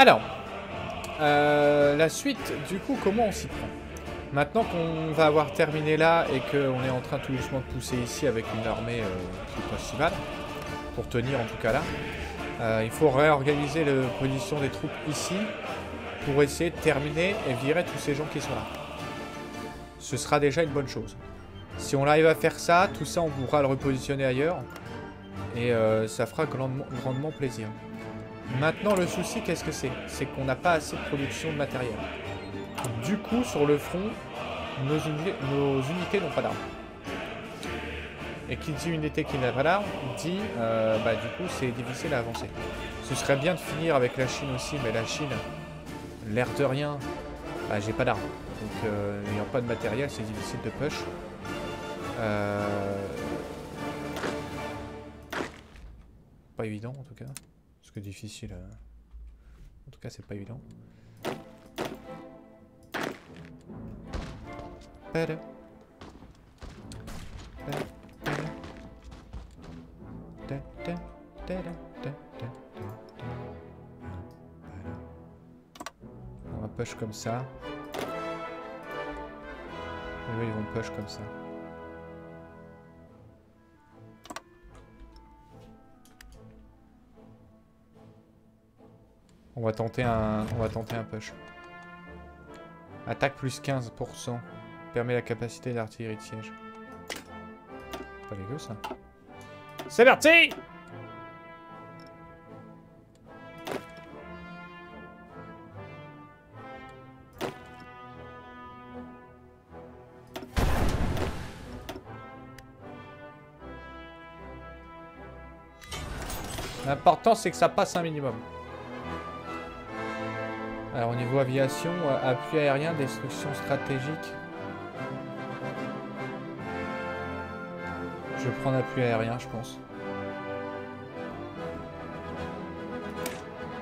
Alors, la suite, du coup, comment on s'y prend? Maintenant qu'on va avoir terminé là et qu'on est en train tout doucement de pousser ici avec une armée qui est pas si mal, pour tenir en tout cas là, il faut réorganiser la position des troupes ici pour essayer de terminer et virer tous ces gens qui sont là. Ce sera déjà une bonne chose. Si on arrive à faire ça, tout ça on pourra le repositionner ailleurs et ça fera grandement plaisir. Maintenant le souci, qu'est-ce que c'est? C'est qu'on n'a pas assez de production de matériel. Du coup, sur le front, nos unités n'ont pas d'armes. Et qui dit unité qui n'a pas d'armes, dit, bah du coup, c'est difficile à avancer. Ce serait bien de finir avec la Chine aussi, mais la Chine, l'air de rien, bah j'ai pas d'armes. Donc, n'ayant pas de matériel, c'est difficile de push. Pas évident, en tout cas. Parce que difficile... En tout cas, c'est pas évident. On va push comme ça. Et eux, ils vont push comme ça. On va tenter un push. Attaque plus 15%. Permet la capacité d'artillerie de siège. Pas dégueu ça. C'est parti! L'important c'est que ça passe un minimum. Alors au niveau aviation, appui aérien, destruction stratégique. Je vais prendre appui aérien, je pense.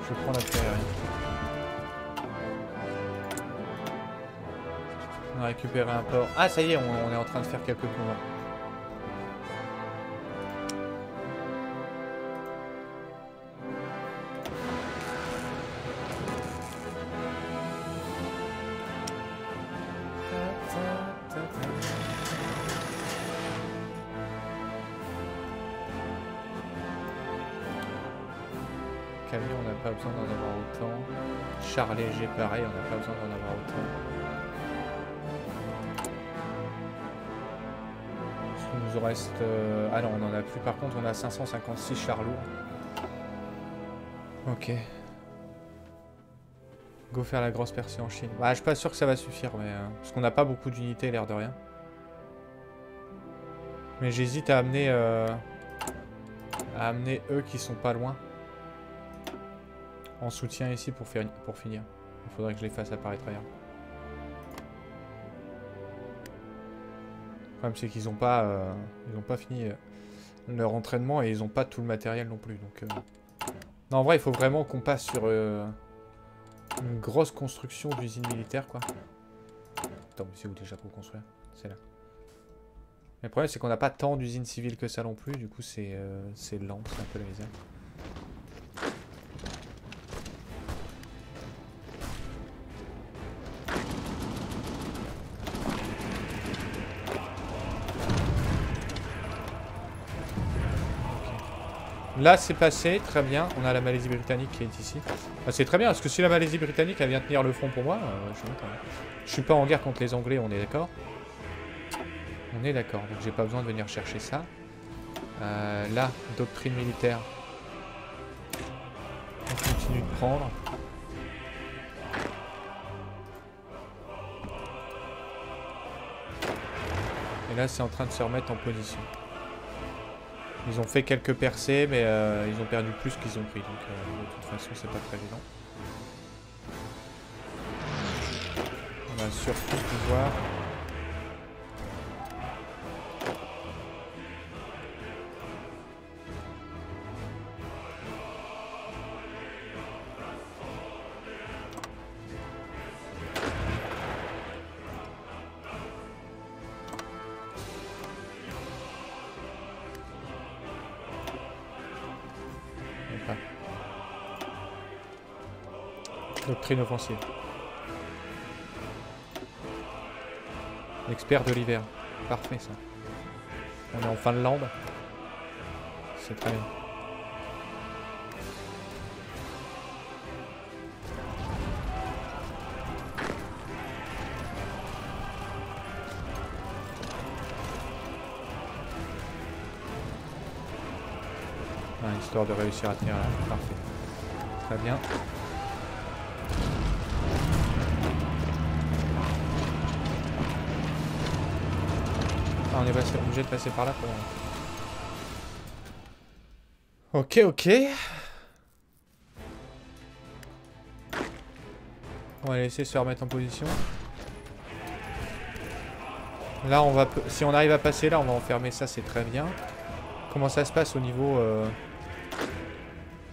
Je vais prendre appui aérien. On a récupéré un port. Ah, ça y est, on est en train de faire quelques combats. Char léger, pareil, on n'a pas besoin d'en avoir autant. Il nous reste... Ah non, on n'en a plus. Par contre, on a 556 chars lourds. Ok. Go faire la grosse percée en Chine. Bah, je suis pas sûr que ça va suffire, mais... parce qu'on n'a pas beaucoup d'unités, l'air de rien. Mais j'hésite à amener... à amener eux qui sont pas loin. En soutien ici pour finir. Il faudrait que je les fasse apparaître ailleurs. Le problème c'est qu'ils n'ont pas, fini leur entraînement et ils n'ont pas tout le matériel non plus. Donc, non, en vrai il faut vraiment qu'on passe sur une grosse construction d'usine militaire quoi. Attends, mais c'est où déjà pour construire? C'est là. Mais le problème c'est qu'on n'a pas tant d'usines civiles que ça non plus. Du coup c'est lent, c'est un peu la misère. Là c'est passé, très bien, on a la Malaisie britannique qui est ici. Bah, c'est très bien, parce que si la Malaisie britannique elle vient tenir le front pour moi, je suis pas en guerre contre les Anglais, on est d'accord. On est d'accord, donc j'ai pas besoin de venir chercher ça. Là, doctrine militaire. On continue de prendre. Et là c'est en train de se remettre en position. Ils ont fait quelques percées, mais ils ont perdu plus qu'ils ont pris. Donc, de toute façon, c'est pas très évident. On va surtout pouvoir... Doctrine offensive. Expert de l'hiver. Parfait ça. On est en Finlande. C'est très bien. Histoire de réussir à tenir là. Parfait. Très bien. Ah, on est obligé de passer par là pour... Ok, ok. On va laisser se remettre en position. Là, on va... Si on arrive à passer là, on va enfermer ça, c'est très bien. Comment ça se passe au niveau...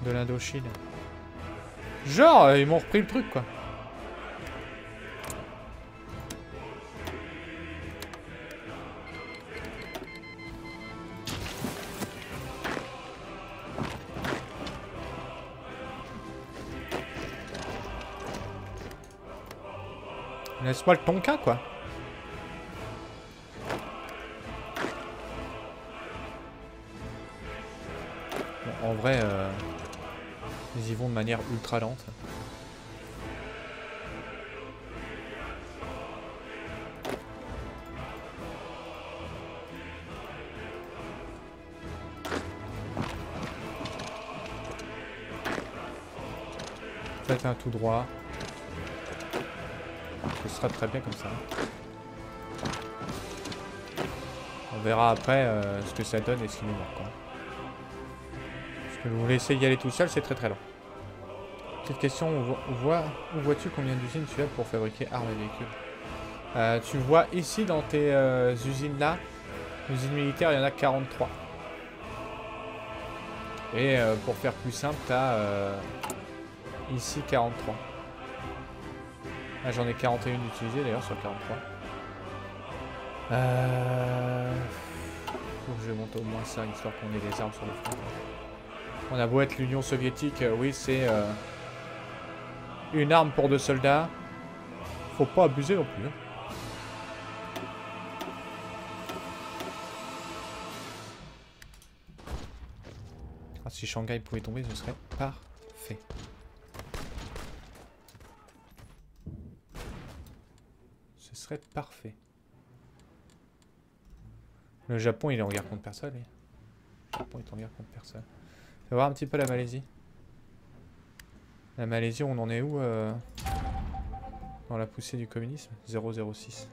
de l'Indochine. Genre, ils m'ont repris le truc, quoi. Laisse-moi le Tonkin, quoi. Bon, en vrai... Ils y vont de manière ultra lente. Faites un tout droit. Ce sera très bien comme ça. On verra après ce que ça donne et ce qu'il nous manque. Hein. Vous laissez y aller tout seul, c'est très très lent. Petite question, où vois-tu combien d'usines tu as pour fabriquer armes et véhicules? Tu vois ici dans tes usines là, usines militaires, il y en a 43. Et pour faire plus simple, tu as ici 43. Ah, j'en ai 41 utilisées d'ailleurs sur 43. Faut que je monte au moins ça, histoire qu'on ait des armes sur le front. On a beau être l'Union soviétique, oui, c'est une arme pour 2 soldats. Faut pas abuser non plus. Hein. Ah, si Shanghai pouvait tomber, ce serait parfait. Ce serait parfait. Le Japon, il est en guerre contre personne. Lui. Le Japon est en guerre contre personne. On va voir un petit peu la Malaisie. La Malaisie, on en est où dans la poussée du communisme? 0,06.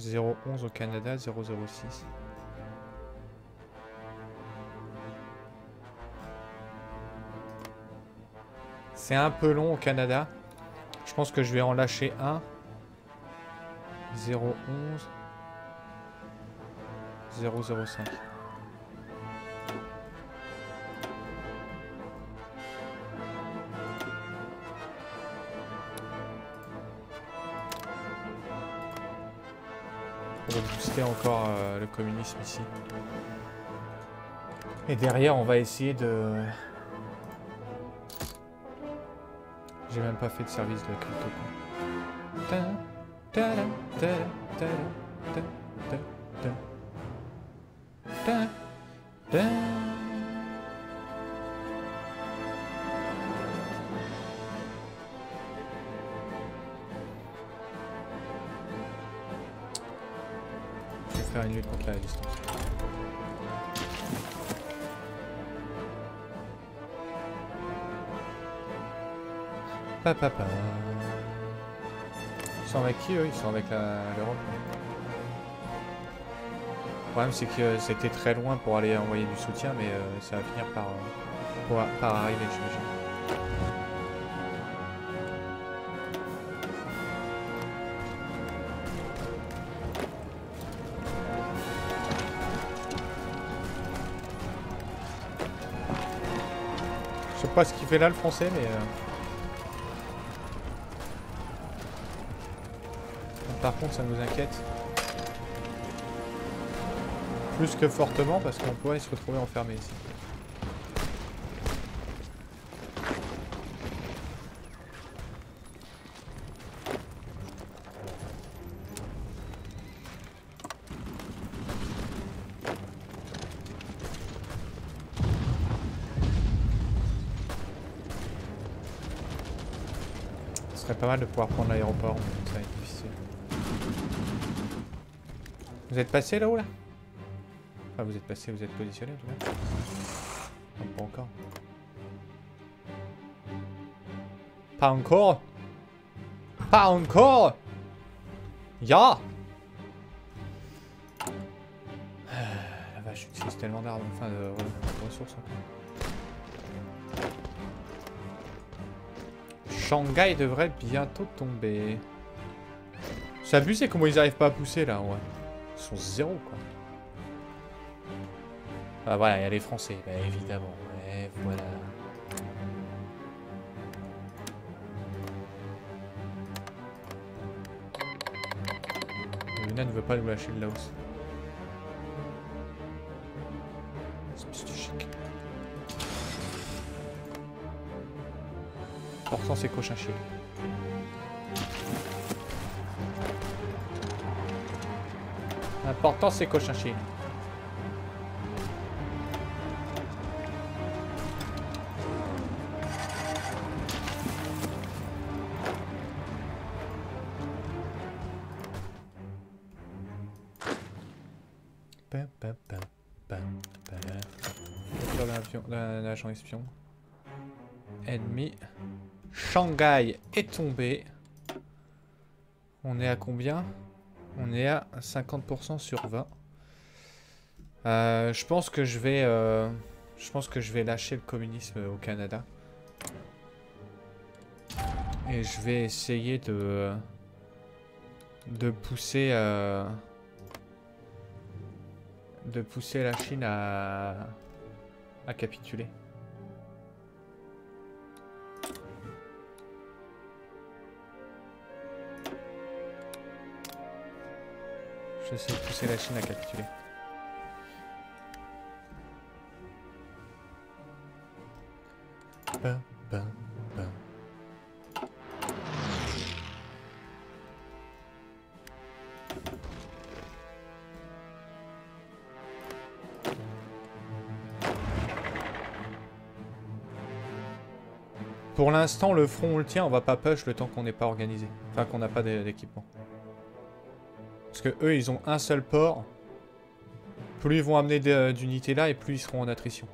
0,11 au Canada, 0,06. C'est un peu long au Canada. Je pense que je vais en lâcher un. 0,11. 0,05. On va booster encore le communisme ici. Et derrière, on va essayer de... J'ai même pas fait de service de crypto. Je vais faire une lutte contre la résistance. Papa. Ils sont avec qui eux? Ils sont avec l'Europe. Le problème c'est que c'était très loin pour aller envoyer du soutien, mais ça va finir par, par arriver, j'imagine. Je sais pas ce qu'il fait là le français, mais... Par contre ça nous inquiète. Plus que fortement parce qu'on pourrait se retrouver enfermé ici. serait pas mal de pouvoir prendre l'aéroport, mais ça va être difficile. Vous êtes passé là-haut là? Enfin, vous êtes passé, vous êtes positionné en tout cas. Non, pas encore. Pas encore. Pas encore. Ya. La vache, j'utilise tellement d'armes, enfin de ressources. Shanghai devrait bientôt tomber. C'est abusé comment ils arrivent pas à pousser là, ouais. Ils sont zéro quoi. Ah voilà, il y a les Français, bah évidemment. Ouais, voilà. Luna ne veut pas nous lâcher le Laos. Pourtant c'est Cochinchine. L'important c'est Cochinchine. L'agent espion. Ennemi. Shanghai est tombé. On est à combien? On est à 50% sur 20. Je pense que je vais lâcher le communisme au Canada. Et je vais essayer de pousser la Chine à capituler. J'essaie de pousser la Chine à capituler. Bam, bam, bam. Pour l'instant, le front on le tient, on va pas push le temps qu'on n'est pas organisé. Enfin, qu'on n'a pas d'équipement. Parce que eux, ils ont un seul port. Plus ils vont amener d'unités là et plus ils seront en attrition.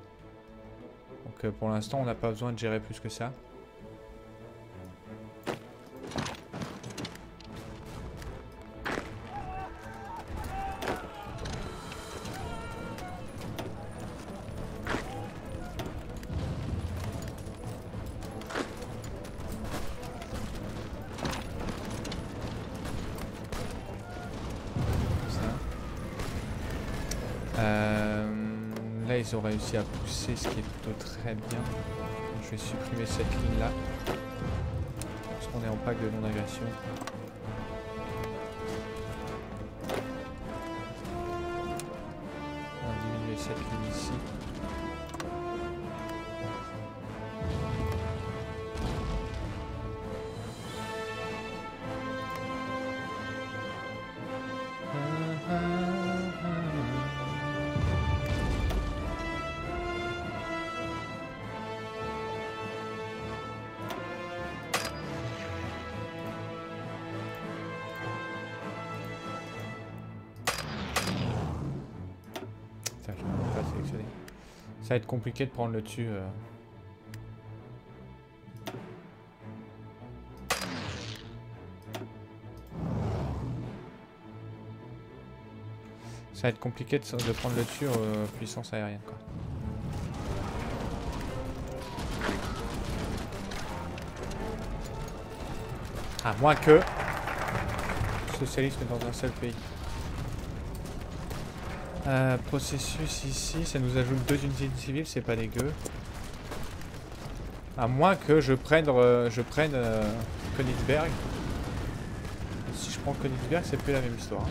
Donc pour l'instant, on n'a pas besoin de gérer plus que ça. Ils ont réussi à pousser, ce qui est plutôt très bien. Je vais supprimer cette ligne là parce qu'on est en pack de non-agression. On va diminuer cette ligne ici. Ça va être compliqué de prendre le dessus. Ça va être compliqué de prendre le dessus puissance aérienne quoi. À moins que socialisme dans un seul pays. Processus ici, ça nous ajoute 2 unités civiles, c'est pas dégueu. À moins que je prenne Königsberg. Et si je prends Königsberg, c'est plus la même histoire.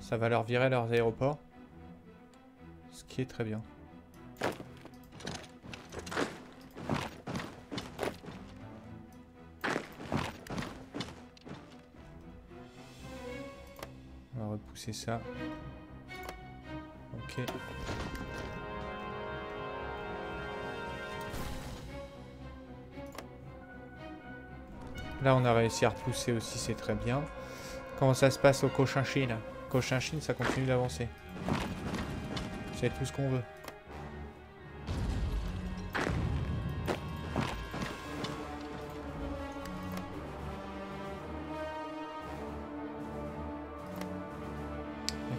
Ça va leur virer leurs aéroports. Ce qui est très bien. On va repousser ça. Ok. Là, on a réussi à repousser aussi, c'est très bien. Comment ça se passe au Cochinchine? Cochinchine, ça continue d'avancer. C'est tout ce qu'on veut.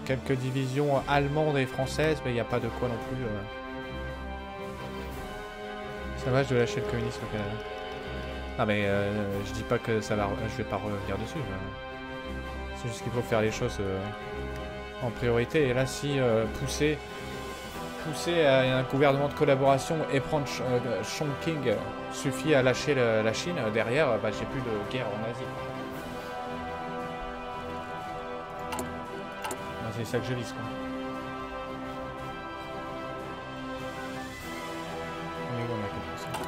Quelques divisions allemandes et françaises, mais il n'y a pas de quoi non plus. Ça va, je dois lâcher le communisme au Canada. Ah mais je dis pas que ça va, je vais pas revenir dessus. C'est juste qu'il faut faire les choses en priorité. Et là, si pousser à un gouvernement de collaboration et prendre Chongqing suffit à lâcher la Chine, derrière, bah, j'ai plus de guerre en Asie. C'est ça que je vise, quoi. Mais on a compris ça.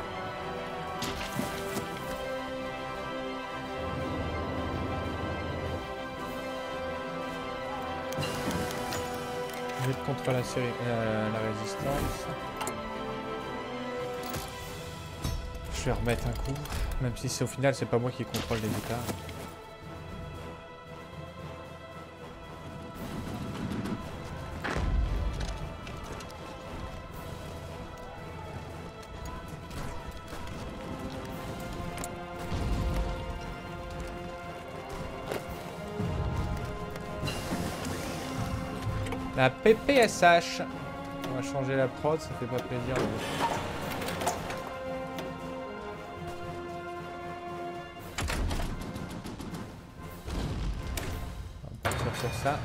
Lutte contre la résistance. Je vais remettre un coup, même si c'est au final c'est pas moi qui contrôle les états. La PPSH. On va changer la prod, ça fait pas plaisir. On va partir sur ça.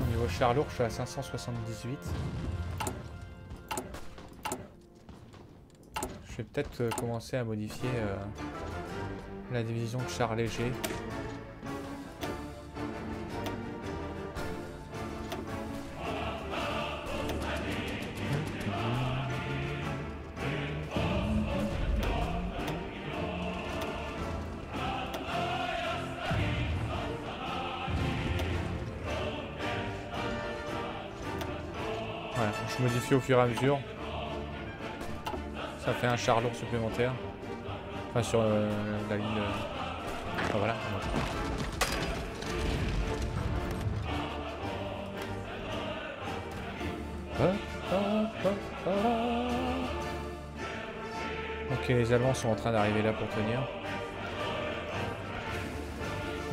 Au niveau char lourd, je suis à 578. Je vais peut-être commencer à modifier la division de char léger. Je modifie au fur et à mesure. Ça fait un char lourd supplémentaire. Enfin sur la ligne. Enfin voilà. Ok, les Allemands sont en train d'arriver là pour tenir.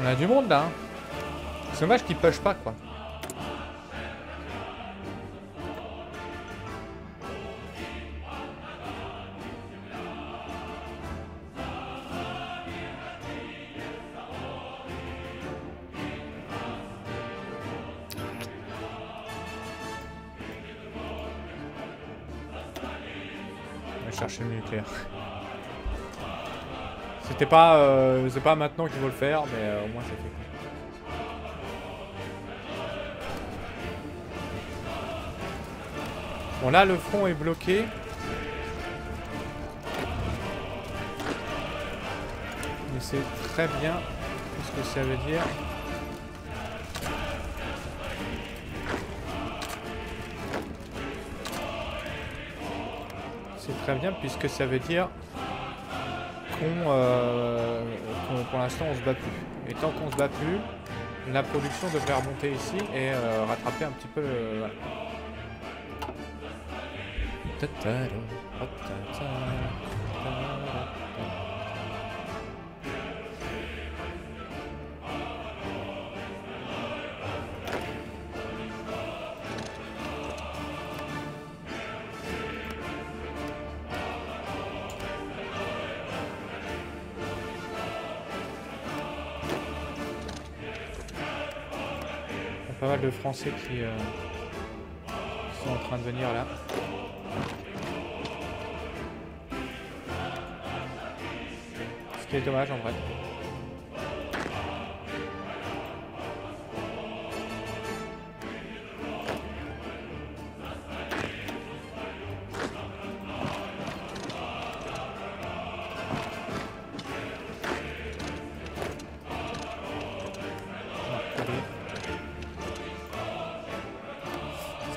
On a du monde là. Hein. C'est dommage qu'ils pushent pas quoi. Chercher le nucléaire. C'était pas, c'est pas maintenant qu'il faut le faire, mais au moins c'est fait. Bon là le front est bloqué. Mais c'est très bien. Qu'est-ce que ça veut dire? C'est très bien puisque ça veut dire qu'on pour l'instant on se bat plus. Et tant qu'on se bat plus, la production devrait remonter ici et rattraper un petit peu le... Voilà. Pas mal de Français qui sont en train de venir là. Ce qui est dommage en vrai.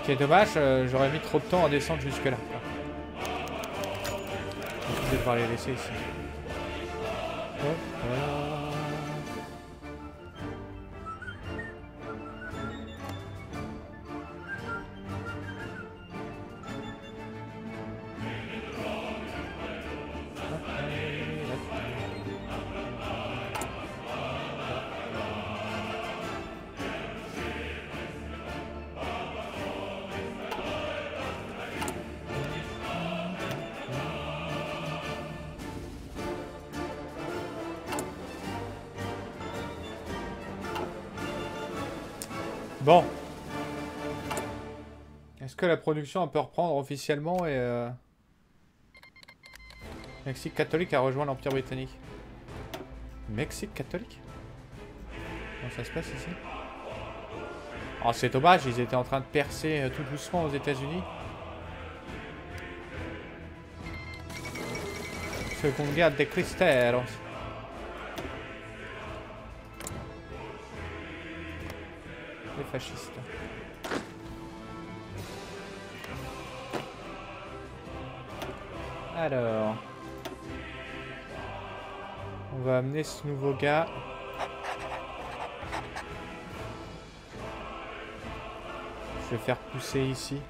C'est dommage, j'aurais mis trop de temps à descendre jusque là. de devoir les laisser ici. Hop là. Bon. Est-ce que la production peut reprendre officiellement et... Mexique catholique a rejoint l'Empire britannique. Mexique catholique? Comment ça se passe ici? Oh, c'est dommage, ils étaient en train de percer tout doucement aux États-Unis. Seconde guerre des cristeros. Fasciste. Alors, on va amener ce nouveau gars. Je vais faire pousser ici.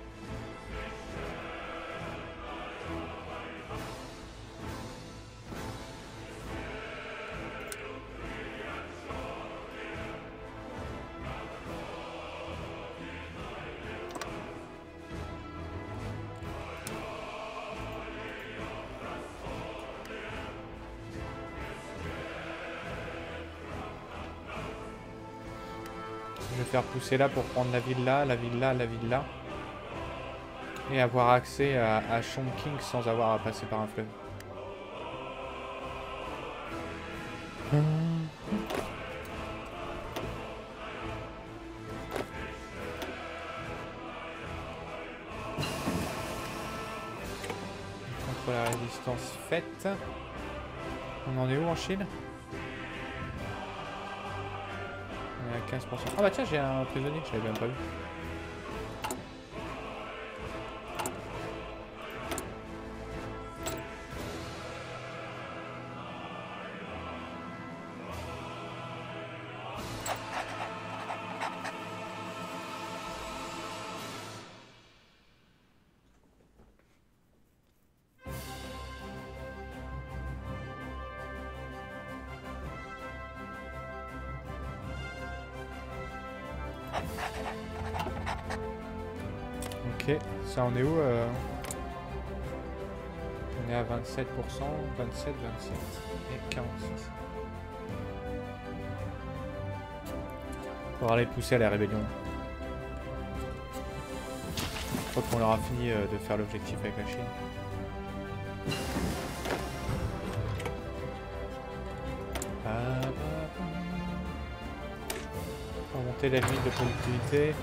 Pousser là pour prendre la ville là, la ville là, la ville là. Et avoir accès à Chongqing sans avoir à passer par un fleuve. Contre la résistance faite. On en est où en Chine ? 15%. Ah bah tiens, j'ai un prisonnier, je l'avais même pas vu. Ok, ça on est où on est à 27%, 27, 27 et 46. Pour aller pousser à la rébellion. Je crois qu'on aura fini de faire l'objectif avec la Chine. On va monter la limite de productivité.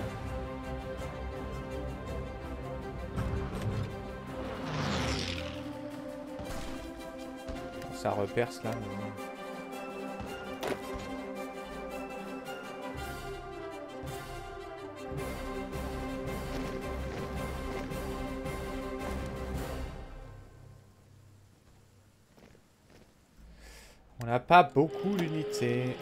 Ça reperce là. On n'a pas beaucoup l'unité.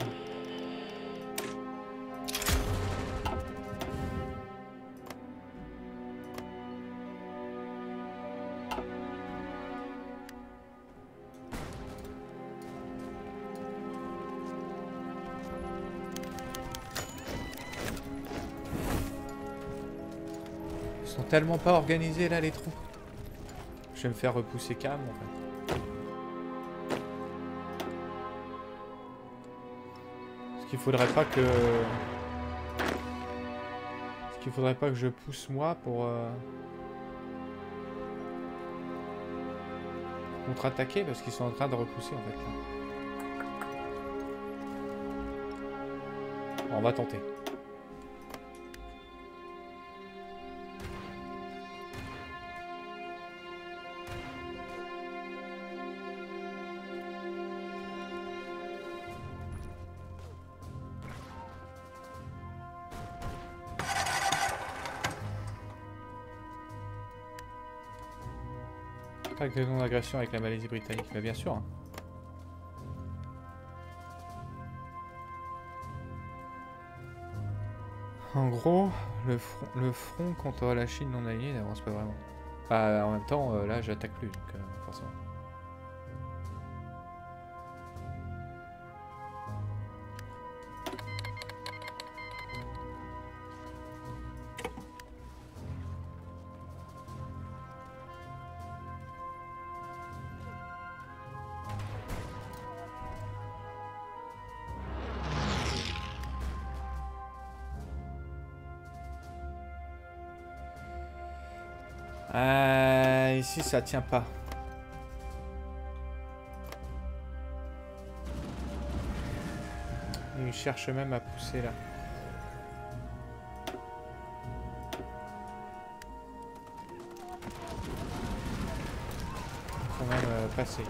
Tellement pas organisé là les trous. Je vais me faire repousser calme en fait. Ce qu'il faudrait pas que. Ce qu'il faudrait pas que je pousse moi pour contre-attaquer parce qu'ils sont en train de repousser en fait là. Bon, on va tenter. pacte de non-agression avec la Malaisie britannique, mais bien sûr. En gros, le front contre la Chine non alignée n'avance pas vraiment. Bah, en même temps, là, j'attaque plus, donc forcément. Ici ça tient pas. Ils cherchent même à pousser là. Quand même passer.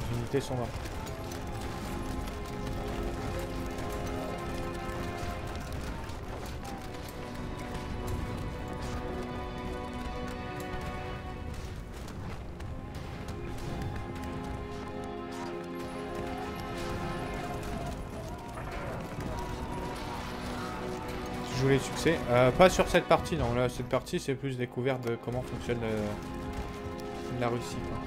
Les unités sont mortes. Les succès. Pas sur cette partie, non. Là, cette partie, c'est plus découverte de comment fonctionne la Russie, quoi.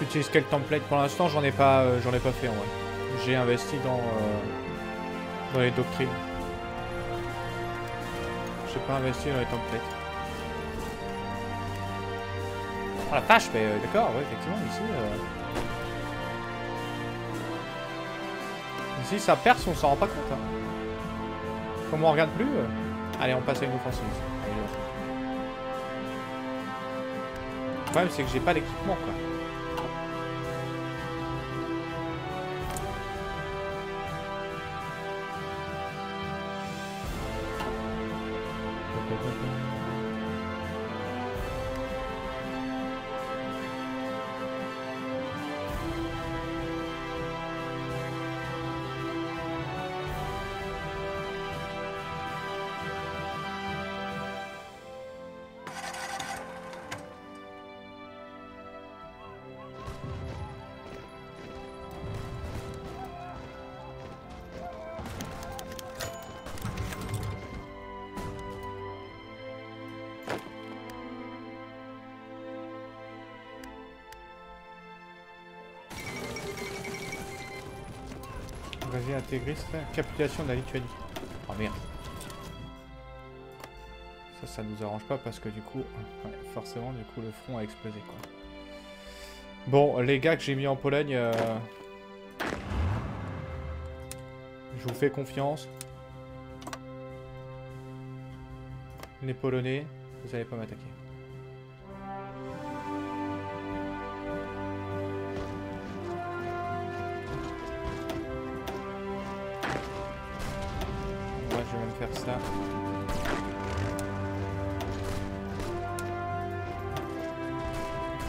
J'utilise quel template? Pour l'instant, j'en ai pas fait en vrai. J'ai investi dans les doctrines. J'ai pas investi dans les templates. Ah la vache, mais d'accord, ouais, effectivement, ici. Ici, ça perce, on s'en rend pas compte. Hein. Comme on regarde plus, allez, on passe à une offensive. Le problème, c'est que j'ai pas l'équipement, quoi. Intégriste, capitulation de la Lituanie. Oh merde. Ça nous arrange pas parce que du coup, ouais, forcément, du coup, le front a explosé, quoi. Bon, les gars que j'ai mis en Pologne, je vous fais confiance. Les Polonais, vous allez pas m'attaquer. Ça.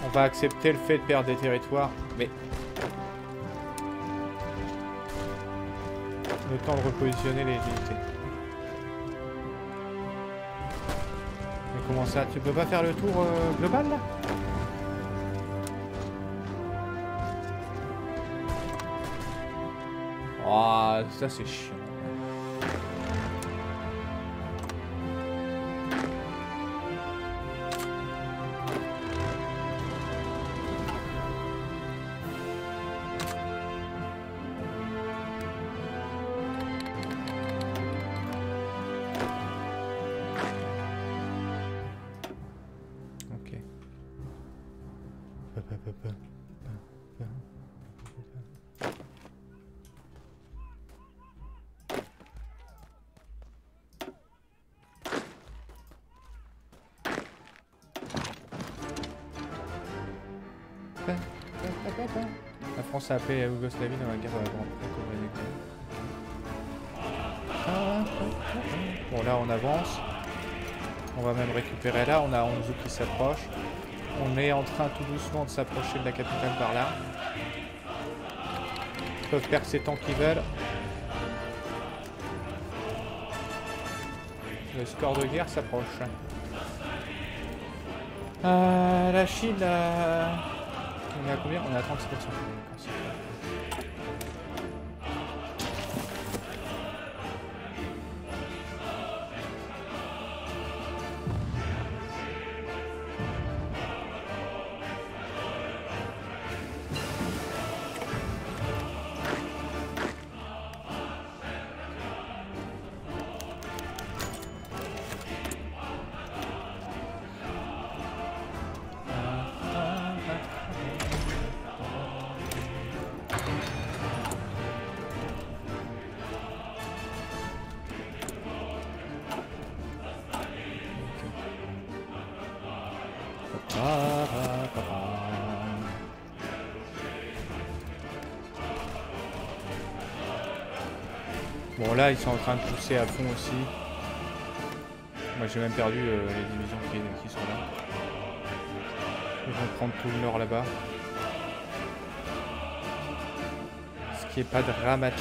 On va accepter le fait de perdre des territoires, mais le temps de repositionner les unités. Mais comment ça, tu peux pas faire le tour global là? Oh, ça c'est chiant. France a appelé la Yougoslavie dans la guerre de la Grande République. Bon, là on avance. On va même récupérer là. On a Anjou qui s'approche. On est en train tout doucement de s'approcher de la capitale par là. Ils peuvent perdre ces temps qu'ils veulent. Le score de guerre s'approche. La Chine, on est à combien? On est à 37%. Bon là ils sont en train de pousser à fond aussi. Moi j'ai même perdu les divisions qui sont là. Ils vont prendre tout le nord là-bas. Ce qui est pas dramatique.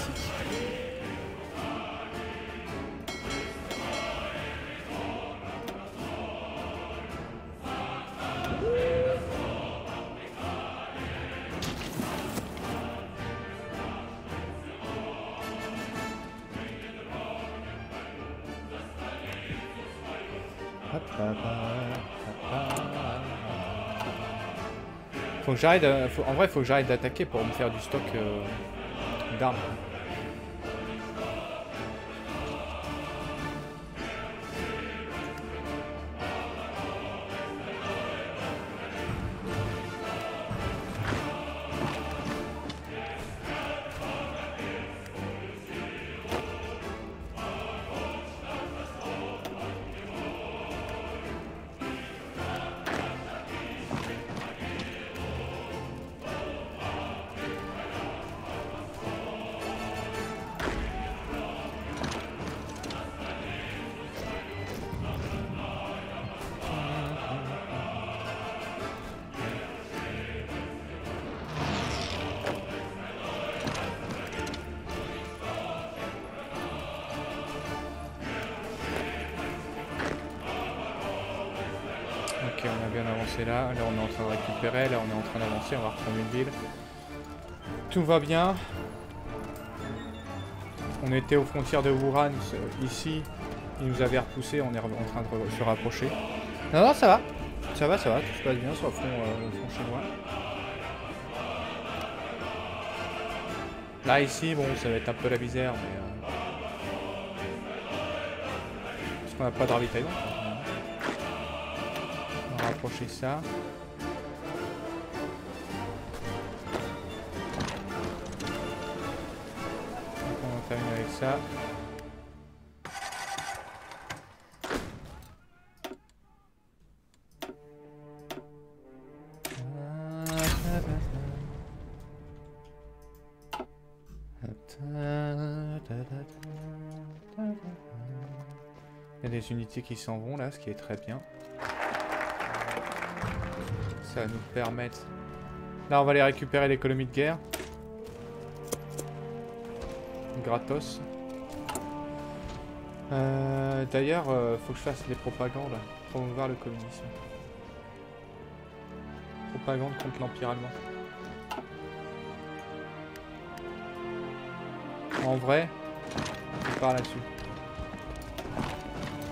Faut que j'arrête, en vrai faut que j'arrête d'attaquer pour me faire du stock d'armes. Ok, on a bien avancé là, là on est en train de récupérer, là on est en train d'avancer, on va reprendre une ville. Tout va bien. On était aux frontières de Wuhan, ici, ils nous avaient repoussé, on est en train de se rapprocher. Non, non, ça va, ça va, ça va, tout se passe bien sur le fond chinois. Là, ici, bon, ça va être un peu la misère, mais... Parce qu'on n'a pas de ravitaillement. Rapprocher ça. On termine avec ça. Il y a des unités qui s'en vont là, ce qui est très bien. Ça va nous permettre... Là on va aller récupérer l'économie de guerre. Gratos. D'ailleurs, faut que je fasse les propagandes pour promouvoir le communisme. Propagande contre l'Empire allemand. En vrai, on part là-dessus.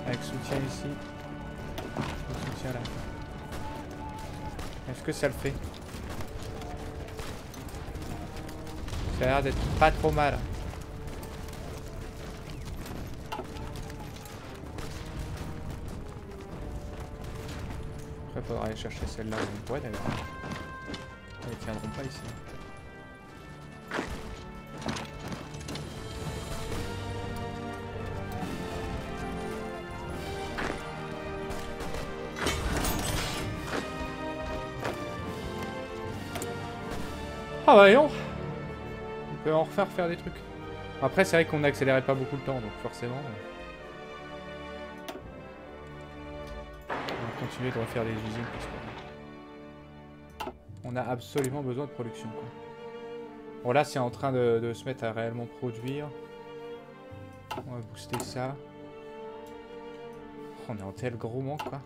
Avec soutien ici. Avec soutien là. Est-ce que ça le fait? Ça a l'air d'être pas trop mal. Après, il faudra aller chercher celle-là. Ouais, d'ailleurs. Ils ne tiendront pas ici. Ah, voyons. on peut en refaire des trucs. Après, c'est vrai qu'on n'accélérait pas beaucoup le temps, donc forcément... On va continuer de refaire les usines. Parce qu'on a absolument besoin de production, quoi. Bon, là, c'est en train de se mettre à réellement produire. On va booster ça. On est en tel gros manque, quoi.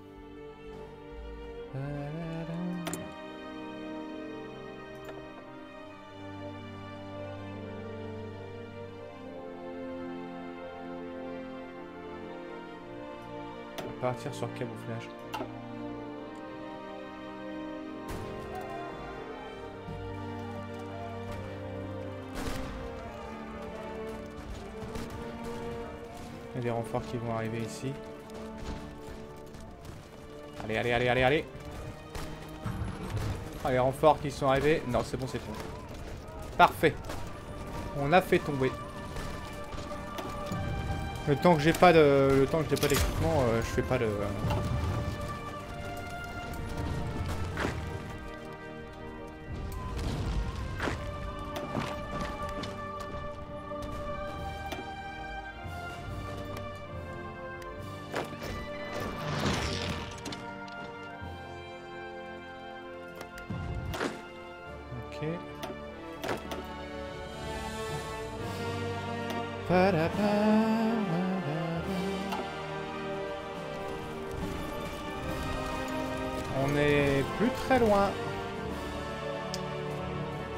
Partir sur camouflage. Il y a des renforts qui vont arriver ici. Allez, allez, allez, allez, allez. Ah, les renforts qui sont arrivés. Non, c'est bon, c'est bon. Parfait. On a fait tomber. Le temps que j'ai pas de, le temps que j'ai pas d'équipement, je fais pas de.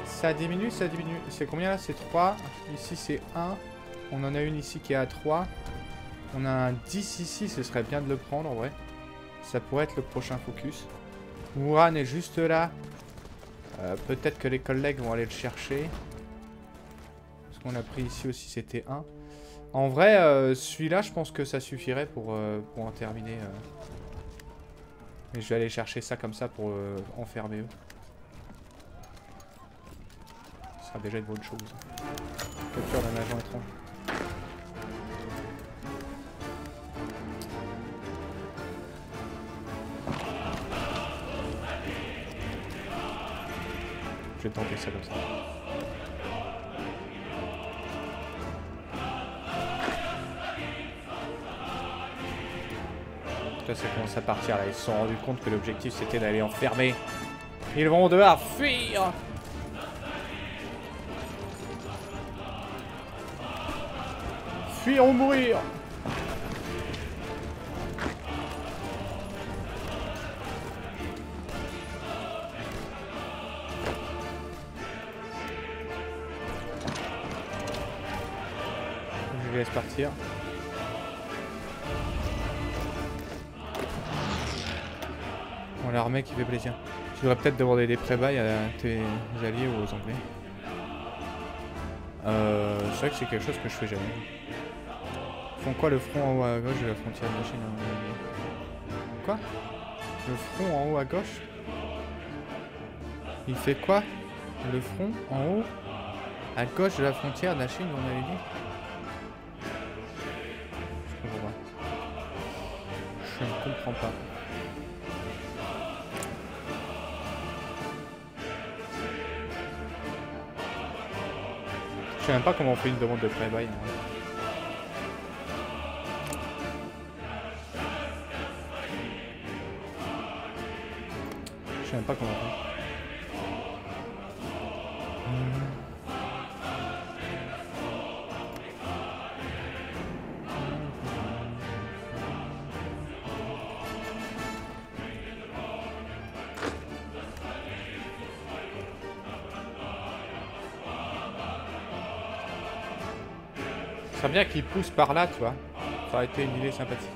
Ça diminue, ça diminue. C'est combien là? C'est 3. Ici c'est 1. On en a une ici qui est à 3. On a un 10 ici, ce serait bien de le prendre en vrai. Ça pourrait être le prochain focus. Wuhan est juste là. Peut-être que les collègues vont aller le chercher. Ce qu'on a pris ici aussi c'était 1. En vrai, celui-là je pense que ça suffirait pour en terminer. Et je vais aller chercher ça comme ça pour enfermer eux. Ce sera déjà une bonne chose. Capture d'un agent étrange. Je vais tenter ça comme ça. Là ça commence à partir là, ils se sont rendus compte que l'objectif c'était d'aller enfermer. Ils vont devoir fuir. Fuir ou mourir. Je les laisse partir. Bon, l'armée qui fait plaisir. Tu devrais peut-être demander des pré-bails à tes alliés ou aux Anglais. C'est vrai que c'est quelque chose que je fais jamais. Quoi, le front en haut à gauche de la frontière de la Chine? Quoi? Le front en haut à gauche? Il fait quoi? Le front en haut à gauche de la frontière de la Chine, on avait dit? Je comprends pas. Je ne comprends pas. Je sais même pas comment on fait une demande de pré-bail. Je sais même pas comment on fait. Ça serait bien qu'il pousse par là, tu vois. Ça aurait été une idée sympathique.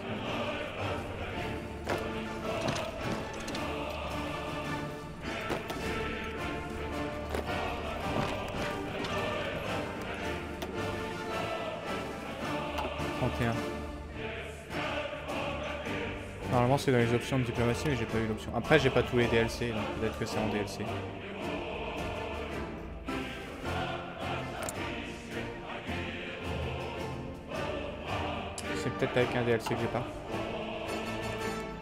Normalement c'est dans les options de diplomatie mais j'ai pas eu l'option. Après j'ai pas tous les DLC donc peut-être que c'est en DLC. C'est peut-être avec un DLC que j'ai pas.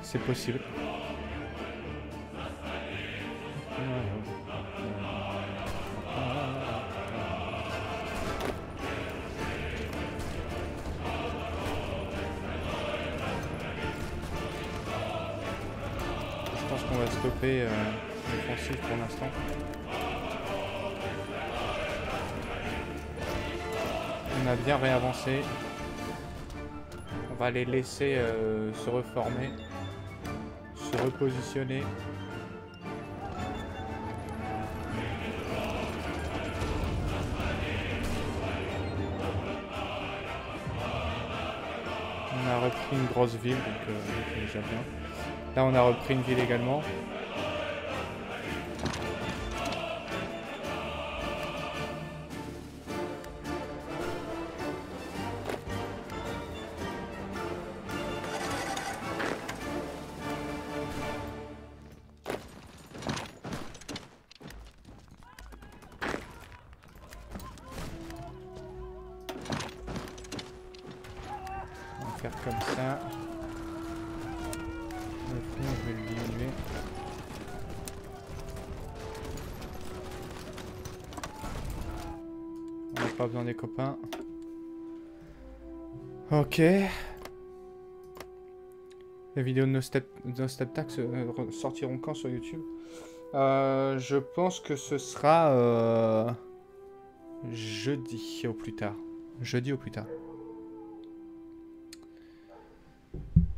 C'est possible. stopper l'offensive pour l'instant. On a bien réavancé. On va les laisser se reformer, se repositionner. On a repris une grosse ville, donc c'est déjà bien. Là, on a repris une ville également. Faire comme ça. Le fond, je vais le diminuer. On n'a pas besoin des copains. Ok. Les vidéos de No Step Back sortiront quand sur YouTube? Je pense que ce sera jeudi au plus tard. Jeudi au plus tard.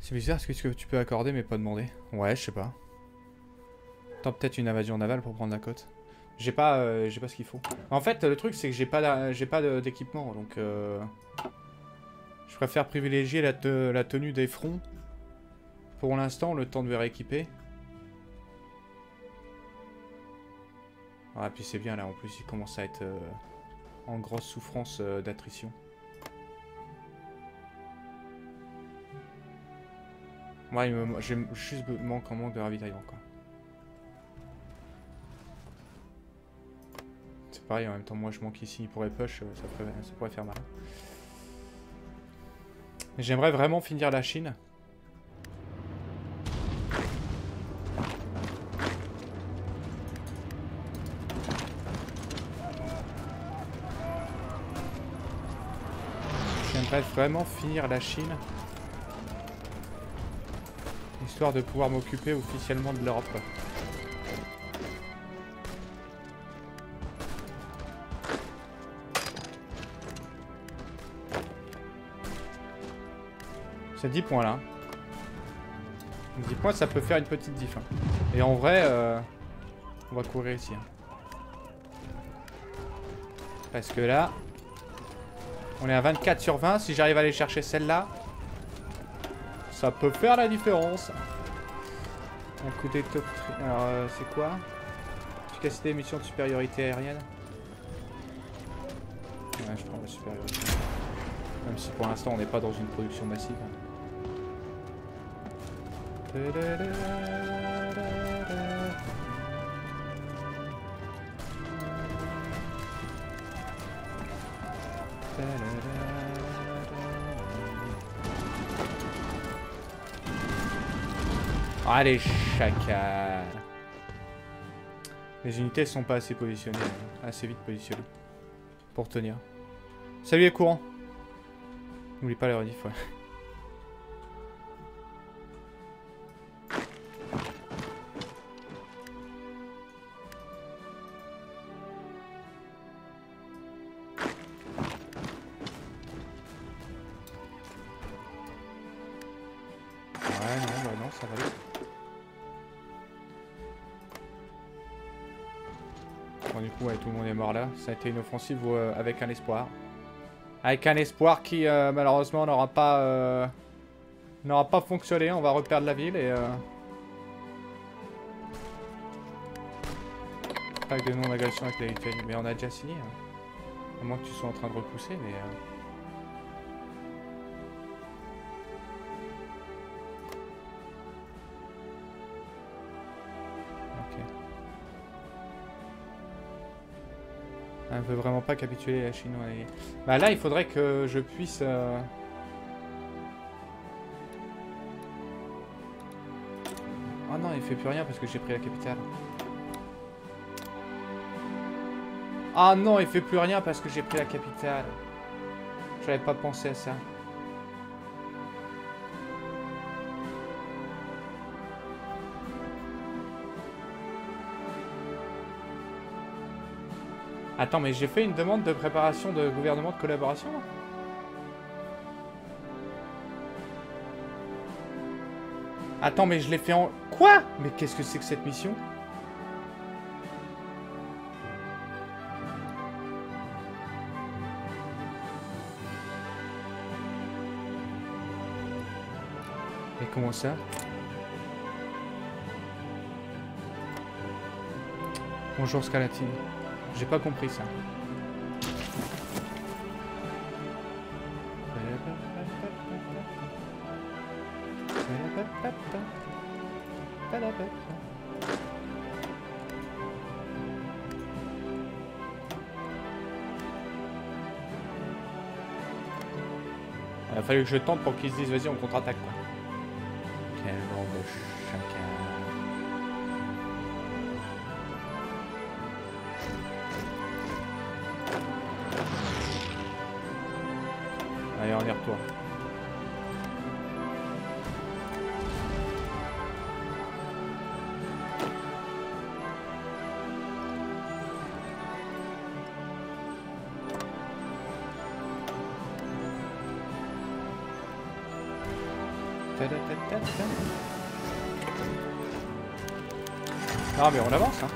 C'est bizarre, est-ce que tu peux accorder mais pas demander? Ouais, je sais pas. Attends, peut-être une invasion navale pour prendre la côte. J'ai pas ce qu'il faut. En fait, le truc, c'est que j'ai pas d'équipement, donc... Je préfère privilégier la tenue des fronts. Pour l'instant, le temps de me rééquiper. Ah, puis c'est bien, là, en plus, il commence à être en grosse souffrance d'attrition. Moi, j'ai juste manque de ravitaillement, quoi. C'est pareil, en même temps, moi, je manque ici. Il pourrait push, ça pourrait faire mal. J'aimerais vraiment finir la Chine. J'aimerais vraiment finir la Chine. Histoire de pouvoir m'occuper officiellement de l'Europe. C'est 10 points là. 10 points, ça peut faire une petite diff. Hein. Et en vrai, on va courir ici. Hein. Parce que là, on est à 24 sur 20. Si j'arrive à aller chercher celle-là, ça peut faire la différence. Un coup d'étau. Alors, c'est quoi? Efficacité des missions de supériorité aérienne. Ouais, je prends la supériorité. Même si pour l'instant, on n'est pas dans une production massive. Allez, chacal. Les unités sont pas assez positionnées, assez vite positionnées pour tenir. Salut les courants. N'oublie pas les rediff, ouais. Ça a été une offensive avec un espoir. Avec un espoir qui malheureusement n'aura pas fonctionné. On va reperdre la ville et... Pack de non-agression avec la Lituanie. Mais on a déjà signé. Hein. À moins que tu sois en train de repousser, mais... Elle veut vraiment pas capituler la Chine. Ouais. Bah là, il faudrait que je puisse... Oh non, il fait plus rien parce que j'ai pris la capitale. Ah non, il fait plus rien parce que j'ai pris la capitale. J'avais pas pensé à ça. Attends, mais j'ai fait une demande de préparation de gouvernement de collaboration, là ? Attends, mais je l'ai fait en... Quoi? Mais qu'est-ce que c'est que cette mission? Et comment ça? Bonjour Scalatine. J'ai pas compris ça. Il a fallu que je tente pour qu'ils se disent vas-y on contre-attaque quoi. Quel bande de chacun. Allez on y retourne. Ah mais on avance hein.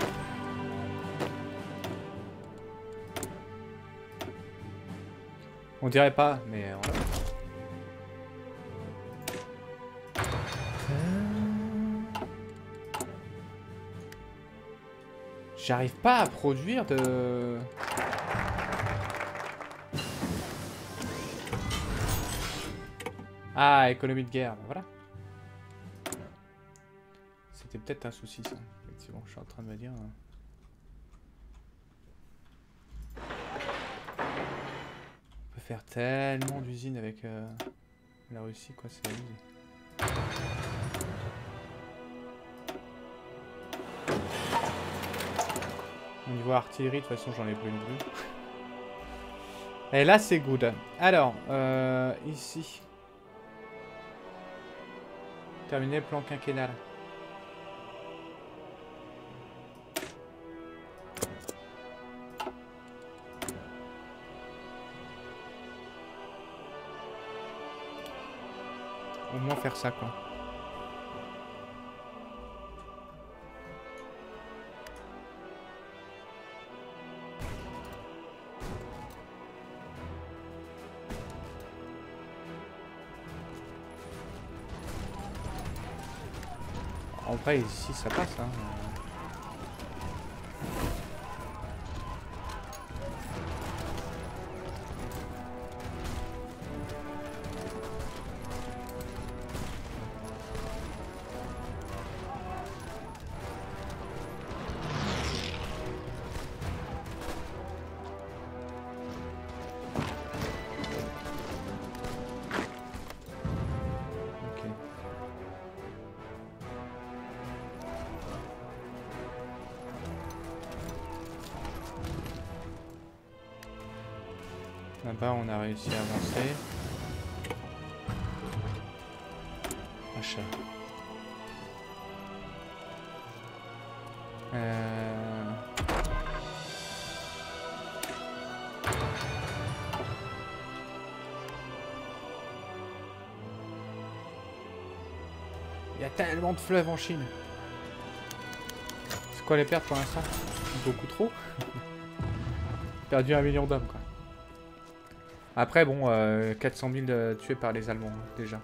On dirait pas, mais on avance. J'arrive pas à produire de... Ah, économie de guerre, voilà. C'était peut-être un souci ça. Bon, je suis en train de me dire... On peut faire tellement d'usines avec la Russie, quoi, c'est la vie. Au niveau artillerie, de toute façon, j'en ai plus une vue. Et là, c'est good. Alors, ici. Terminer le plan quinquennal. Faire ça quoi. En vrai ici ça passe hein. Là-bas, on a réussi à avancer. Achat. Il y a tellement de fleuves en Chine. C'est quoi les pertes pour l'instant? Beaucoup trop. Perdu 1 million d'hommes, quoi. Après, bon, 400 000 tués par les Allemands, déjà.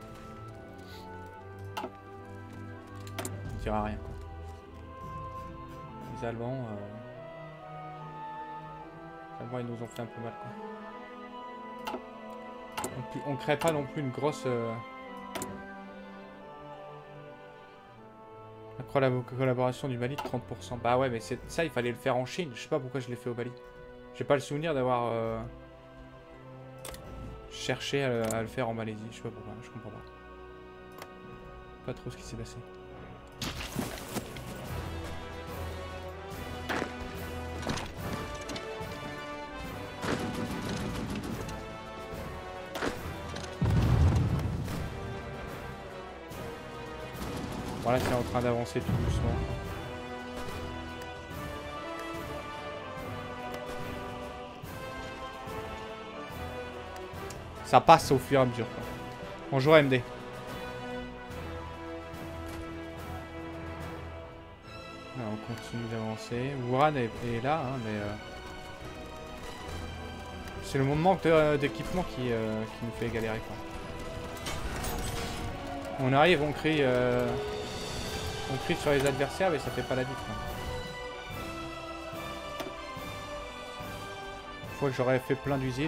On ne dira rien, quoi. Les Allemands... Les Allemands, ils nous ont fait un peu mal, quoi. On ne crée pas non plus une grosse... Après la collaboration du Mali de 30%. Bah ouais, mais ça, il fallait le faire en Chine. Je sais pas pourquoi je l'ai fait au Mali. J'ai pas le souvenir d'avoir... chercher à le faire en Malaisie, je sais pas pourquoi, je comprends pas. Pas trop ce qui s'est passé. Voilà, c'est en train d'avancer tout doucement. ça passe au fur et à mesure, quoi. Bonjour AMD. Alors, on continue d'avancer. Wuran est là, hein, mais... c'est le moment d'équipement qui nous fait galérer, quoi. On arrive, on crie sur les adversaires, mais ça fait pas la diff. Une fois que j'aurais fait plein d'usines.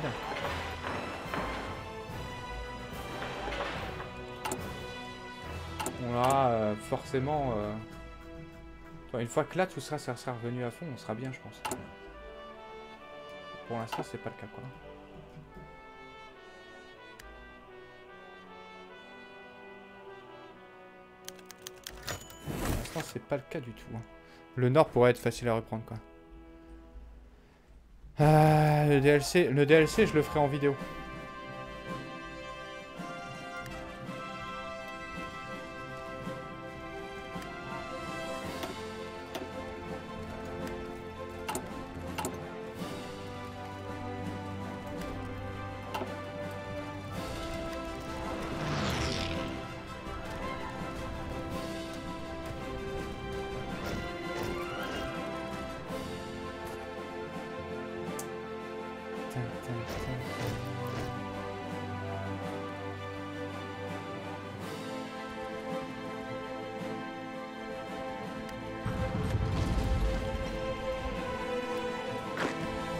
On aura forcément... Enfin, une fois que là, tout ça, ça sera revenu à fond, on sera bien, je pense. Pour l'instant, c'est pas le cas, quoi. Pour l'instant, c'est pas le cas du tout. Le nord pourrait être facile à reprendre, quoi. Le DLC, je le ferai en vidéo.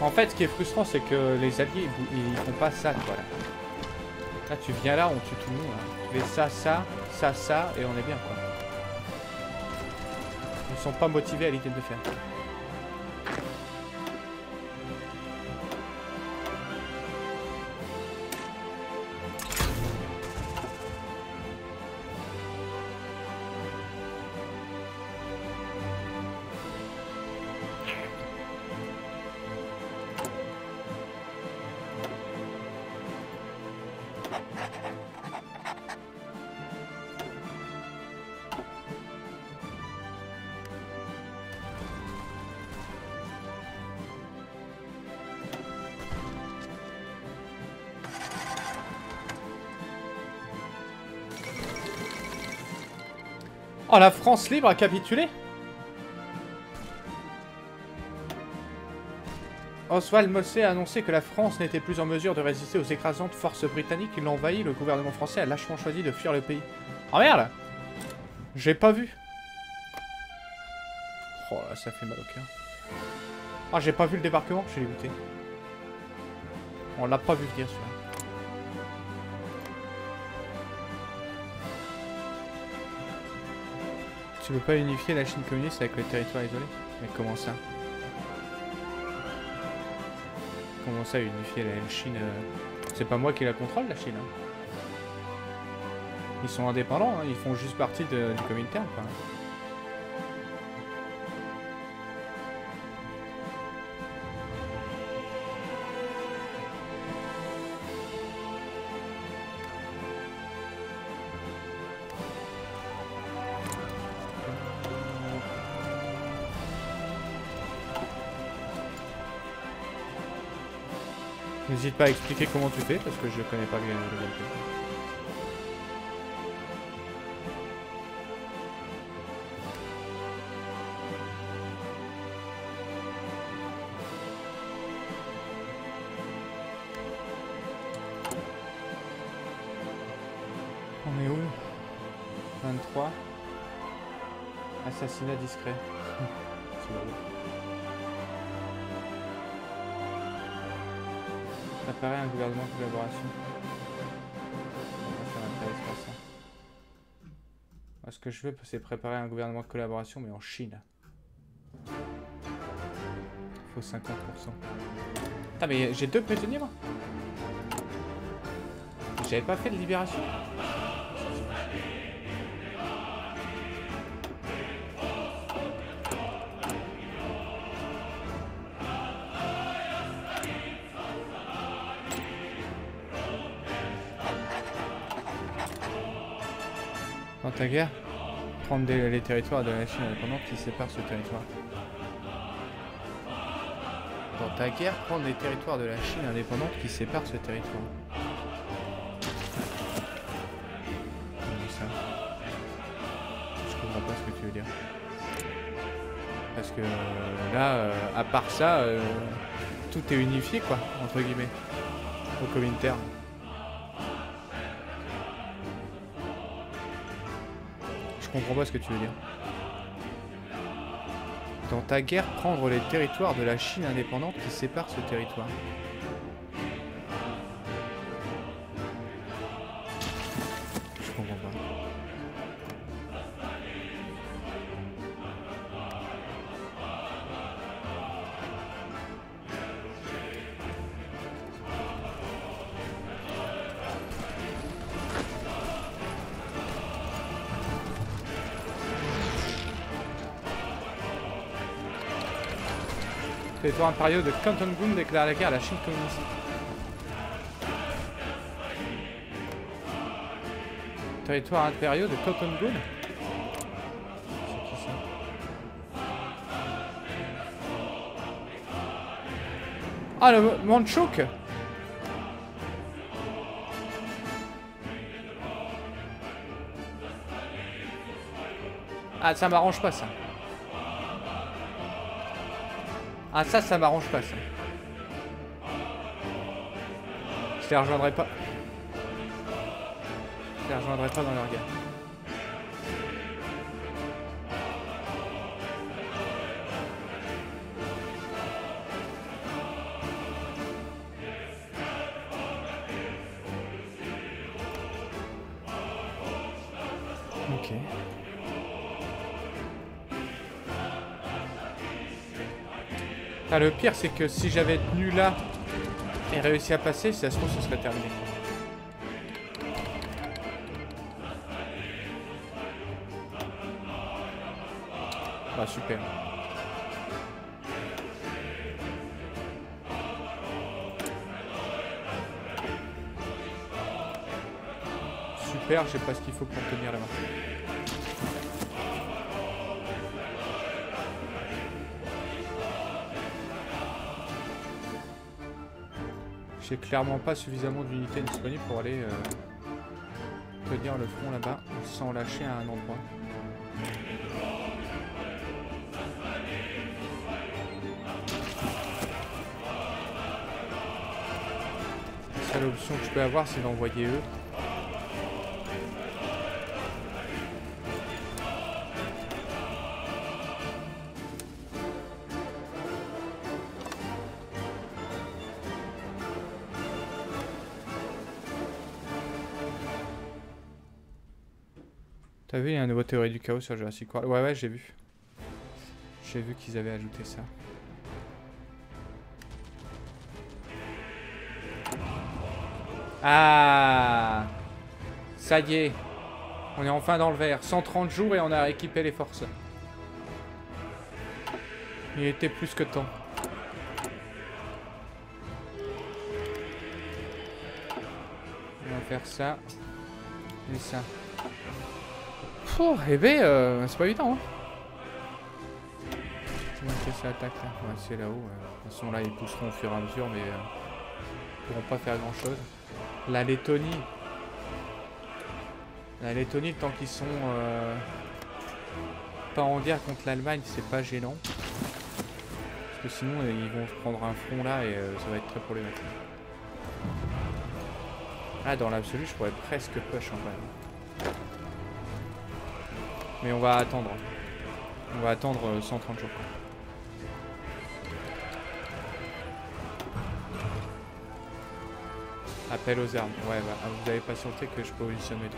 En fait, ce qui est frustrant, c'est que les alliés, ils font pas ça, voilà. Là, tu viens là, on tue tout le monde. Hein. Tu fais ça, ça, ça, ça, et on est bien, quoi. Ils sont pas motivés à l'idée de le faire. Oh, la France libre a capitulé. Oswald Mosley a annoncé que la France n'était plus en mesure de résister aux écrasantes forces britanniques qui l'ont envahi. Le gouvernement français a lâchement choisi de fuir le pays. Oh merde! J'ai pas vu. Oh là, ça fait mal au cœur. Ah, j'ai pas vu le débarquement, je suis dégoûté. On l'a pas vu venir, celui-là. Tu peux pas unifier la Chine communiste avec le territoire isolé? Mais comment ça? Comment ça unifier la Chine? C'est pas moi qui la contrôle, la Chine. Hein. Ils sont indépendants, hein. Ils font juste partie du Comintern, quoi. N'hésite pas à expliquer comment tu fais parce que je connais pas bien le gameplay. On est où? 23. Assassinat discret. Apparaît un gouvernement de collaboration. Ça m'intéresse pas, ça. Moi, ce que je veux, c'est préparer un gouvernement de collaboration, mais en Chine. Faut 50%. Putain, mais j'ai 2 prisonniers, moi. J'avais pas fait de libération. La guerre, prendre les territoires de la Chine indépendante qui séparent ce territoire. Dans ta guerre, prendre les territoires de la Chine indépendante qui séparent ce territoire. je veux dire. Parce que là, à part ça, tout est unifié, quoi, entre guillemets, au Comintern. Je comprends pas ce que tu veux dire. Dans ta guerre, prendre les territoires de la Chine indépendante qui sépare ce territoire. Je comprends pas. Le territoire impérial de Canton-Goom déclare la guerre à la Chine communiste. Territoire impérial de Canton-Goom. C'est qui ça? Ah, le Manchouk. Ah, ça m'arrange pas ça. Ah ça, ça m'arrange pas ça. Je les rejoindrai pas. Je les rejoindrai pas dans leur guerre. Ok. Ah, le pire, c'est que si j'avais tenu là et réussi à passer, si ça se trouve, ce serait terminé. Ah, super. Super, je sais pas ce qu'il faut pour tenir la main. J'ai clairement pas suffisamment d'unités disponibles pour aller tenir le front là-bas sans lâcher à un endroit. La seule option que je peux avoir, c'est d'envoyer eux. T'as vu, il y a un nouveau théorie du chaos sur Jurassic World. Ouais, j'ai vu. J'ai vu qu'ils avaient ajouté ça. Ah, ça y est. On est enfin dans le vert. 130 jours et on a rééquipé les forces. Il était plus que temps. On va faire ça. Et ça. Oh, eh ben, c'est pas évident, hein. Comment est-ce que ça attaque là? On va essayer là-haut. De toute façon, là, ils pousseront au fur et à mesure, mais ils pourront pas faire grand-chose. La Lettonie. La Lettonie, tant qu'ils sont pas en guerre contre l'Allemagne, c'est pas gênant. Parce que sinon, ils vont prendre un front là et ça va être très problématique. Ah, dans l'absolu, je pourrais presque push en fait. Mais on va attendre. On va attendre 130 jours. Appel aux armes. Ouais, bah, vous avez patienté que je positionne mes troupes.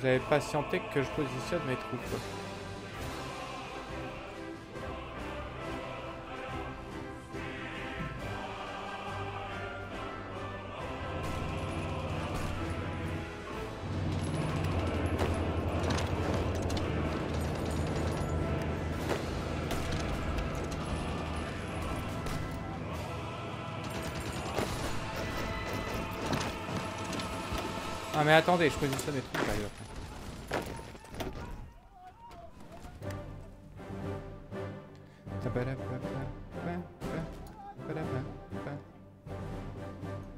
Vous avez patienté que je positionne mes troupes. Ah mais attendez, je positionne mes troupes là.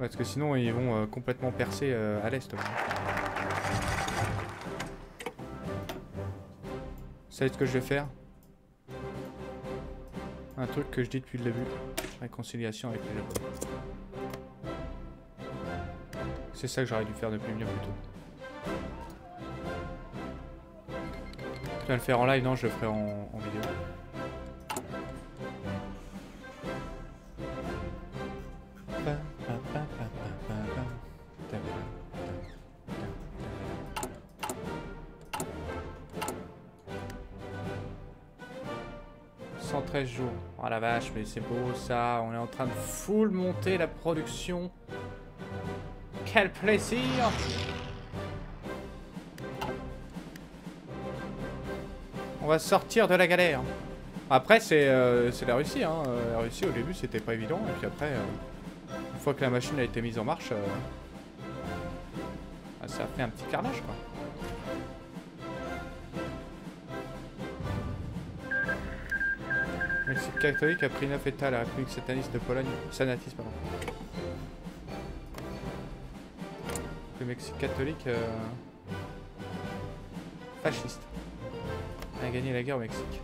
Parce que sinon ils vont complètement percer à l'est. Vous savez ce que je vais faire? Un truc que je dis depuis le début. Réconciliation avec le Japon. C'est ça que j'aurais dû faire depuis le début plus tôt. Tu vas le faire en live? Non, je le ferai en vidéo. Oh la vache, mais c'est beau ça, on est en train de full monter la production. Quel plaisir! On va sortir de la galère. Après c'est la Russie, hein. La Russie au début c'était pas évident, et puis après, une fois que la machine a été mise en marche, ça a fait un petit carnage quoi. Le site catholique a pris 9 États à la République sataniste de Pologne. Sanatiste, pardon. Le Mexique catholique fasciste a gagné la guerre au Mexique.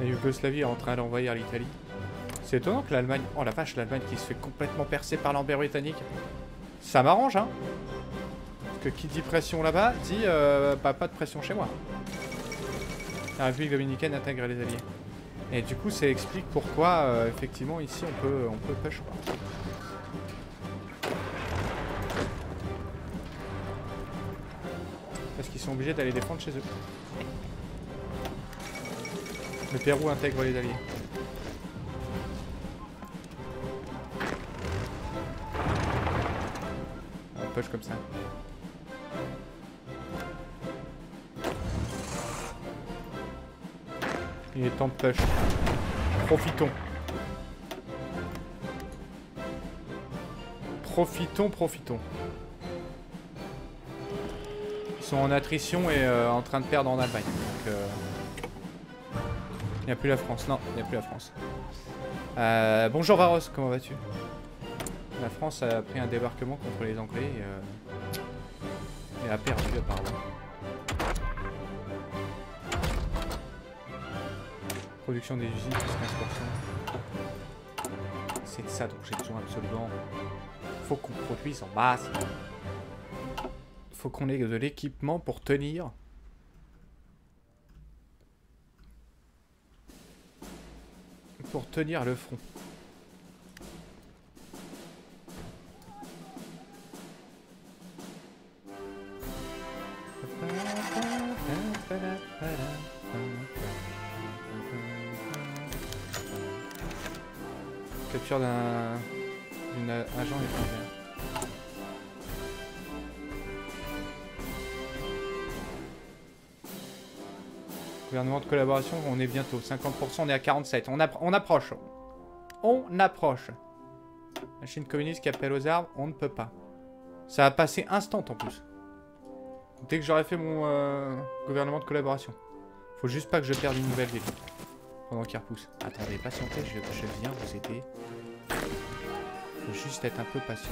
La Yougoslavie est en train d'envahir l'Italie. C'est étonnant que l'Allemagne... Oh la vache, l'Allemagne qui se fait complètement percer par l'empire britannique. Ça m'arrange, hein. Parce que qui dit pression là-bas, dit pas de pression chez moi. La République Dominicaine intègre les alliés. Et du coup, ça explique pourquoi, effectivement, ici, on peut push. Quoi. Parce qu'ils sont obligés d'aller défendre chez eux. Le Pérou intègre les alliés. On push comme ça. Il est temps de push. Profitons. Profitons. Ils sont en attrition et en train de perdre en Allemagne. Donc, il n'y a plus la France. Non, il n'y a plus la France. Bonjour Varos, comment vas-tu? La France a pris un débarquement contre les Anglais et a perdu apparemment. Production des usines, plus 15%. C'est de ça dont j'ai besoin absolument. Faut qu'on produise en masse. Faut qu'on ait de l'équipement pour tenir. Pour tenir le front. D'une agent étrangère. Gouvernement de collaboration, on est bientôt 50%, on est à 47%. On approche. On approche. La Chine communiste qui appelle aux armes, on ne peut pas. Ça va passer instant en plus. Dès que j'aurai fait mon gouvernement de collaboration. Faut juste pas que je perde une nouvelle ville. Pendant qu'il repousse. Attendez, patientez, je viens vous aider. Faut juste être un peu patient.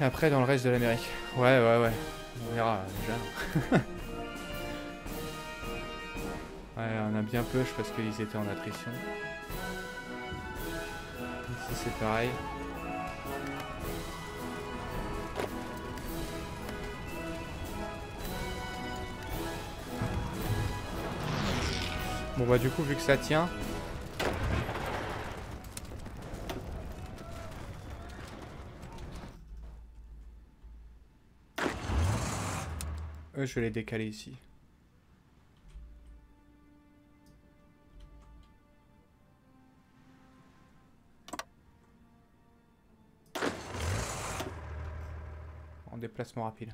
Et après, dans le reste de l'Amérique. Ouais. On verra déjà. Ouais, on a bien push parce qu'ils étaient en attrition. Ici, c'est pareil. Bon bah du coup vu que ça tient. Je vais les décaler ici. En déplacement rapide.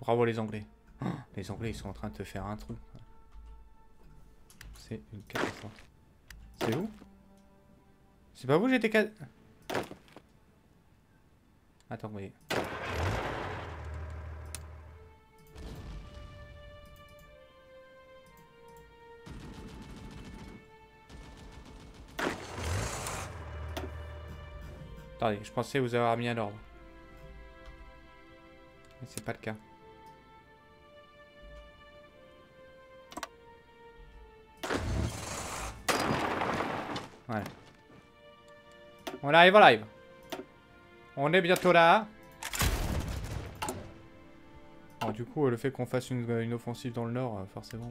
Bravo les Anglais. Les Anglais ils sont en train de te faire un trou. C'est une catastrophe. C'est vous? C'est pas vous j'étais cassé. Attends, voyez. Attendez, je pensais vous avoir mis à l'ordre. Mais c'est pas le cas. Voilà. On arrive en live. On est bientôt là. Alors, du coup, le fait qu'on fasse une offensive dans le nord, forcément...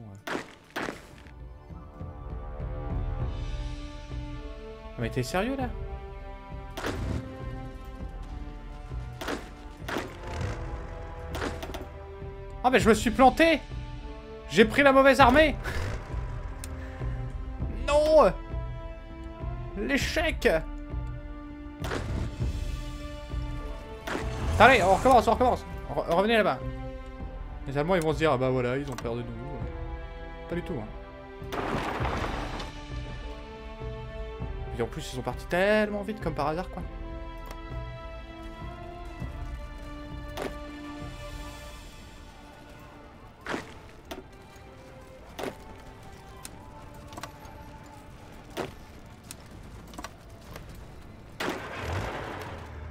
Mais t'es sérieux là? Ah mais je me suis planté! J'ai pris la mauvaise armée! Non! L'échec! Allez, on recommence, on recommence! Revenez là-bas! Les Allemands ils vont se dire, ah bah voilà, ils ont perdu de nouveau. Pas du tout hein. Et en plus ils sont partis tellement vite comme par hasard quoi.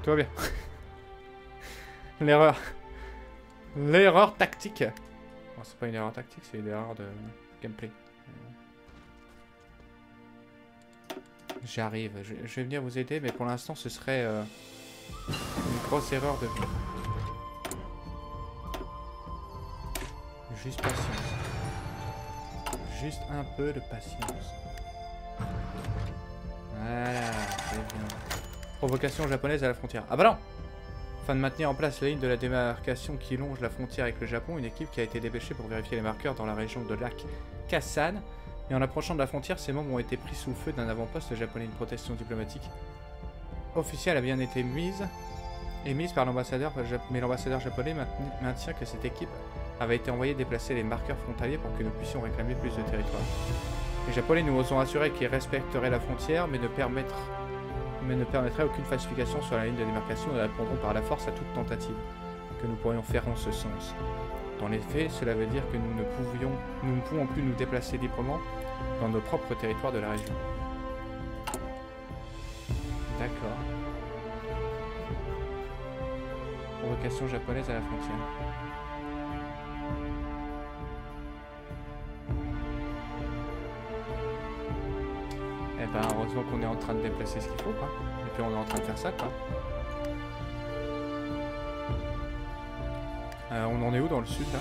Tout va bien. L'erreur. L'erreur tactique. Bon, c'est pas une erreur tactique, c'est une erreur de gameplay. J'arrive, je vais venir vous aider, mais pour l'instant ce serait une grosse erreur de venir. Juste patience. Juste un peu de patience. Voilà, c'est bien. Provocation japonaise à la frontière. Ah bah non! Afin de maintenir en place la ligne de la démarcation qui longe la frontière avec le Japon, une équipe qui a été dépêchée pour vérifier les marqueurs dans la région de lac Kassan. Et en approchant de la frontière, ses membres ont été pris sous le feu d'un avant-poste japonais. Une protestation diplomatique officielle a bien été émise par l'ambassadeur, mais l'ambassadeur japonais maintient que cette équipe avait été envoyée déplacer les marqueurs frontaliers pour que nous puissions réclamer plus de territoire. Les Japonais nous ont assuré qu'ils respecteraient la frontière, mais ne permettraient aucune falsification sur la ligne de démarcation et répondront par la force à toute tentative que nous pourrions faire en ce sens. Dans les faits, cela veut dire que nous ne pouvons plus nous déplacer librement dans nos propres territoires de la région. D'accord. Provocation japonaise à la frontière. Eh ben, heureusement qu'on est en train de déplacer ce qu'il faut, quoi. Et puis on est en train de faire ça, quoi. On en est où dans le sud là?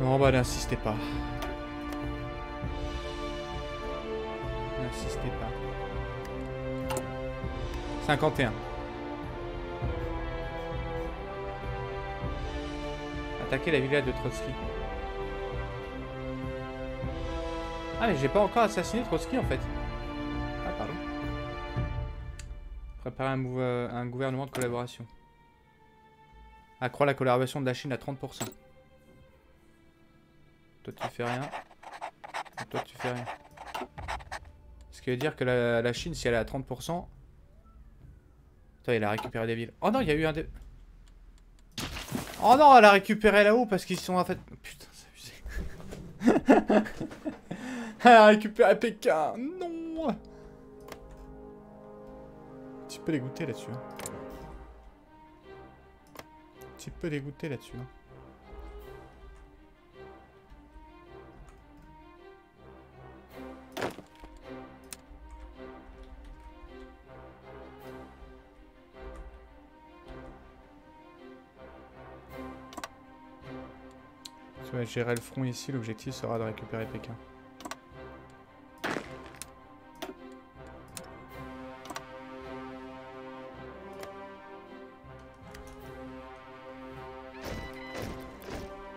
Non bah n'insistez pas. N'insistez pas. 51. Attaquer la villa de Trotsky. Ah mais j'ai pas encore assassiné Trotsky en fait. Ah pardon. Préparer un gouvernement de collaboration. Accroît la collaboration de la Chine à 30%. Toi tu fais rien. Et toi tu fais rien. Ce qui veut dire que la Chine si elle est à 30%. Attends, il a récupéré des villes. Oh non, il y a eu un... Oh non, elle a récupéré là-haut parce qu'ils sont en fait... Putain, c'est abusé. Elle a récupéré Pékin. Non. Un petit peu dégoûté là-dessus. Un petit peu dégoûté là-dessus. Gérer le front ici, l'objectif sera de récupérer Pékin.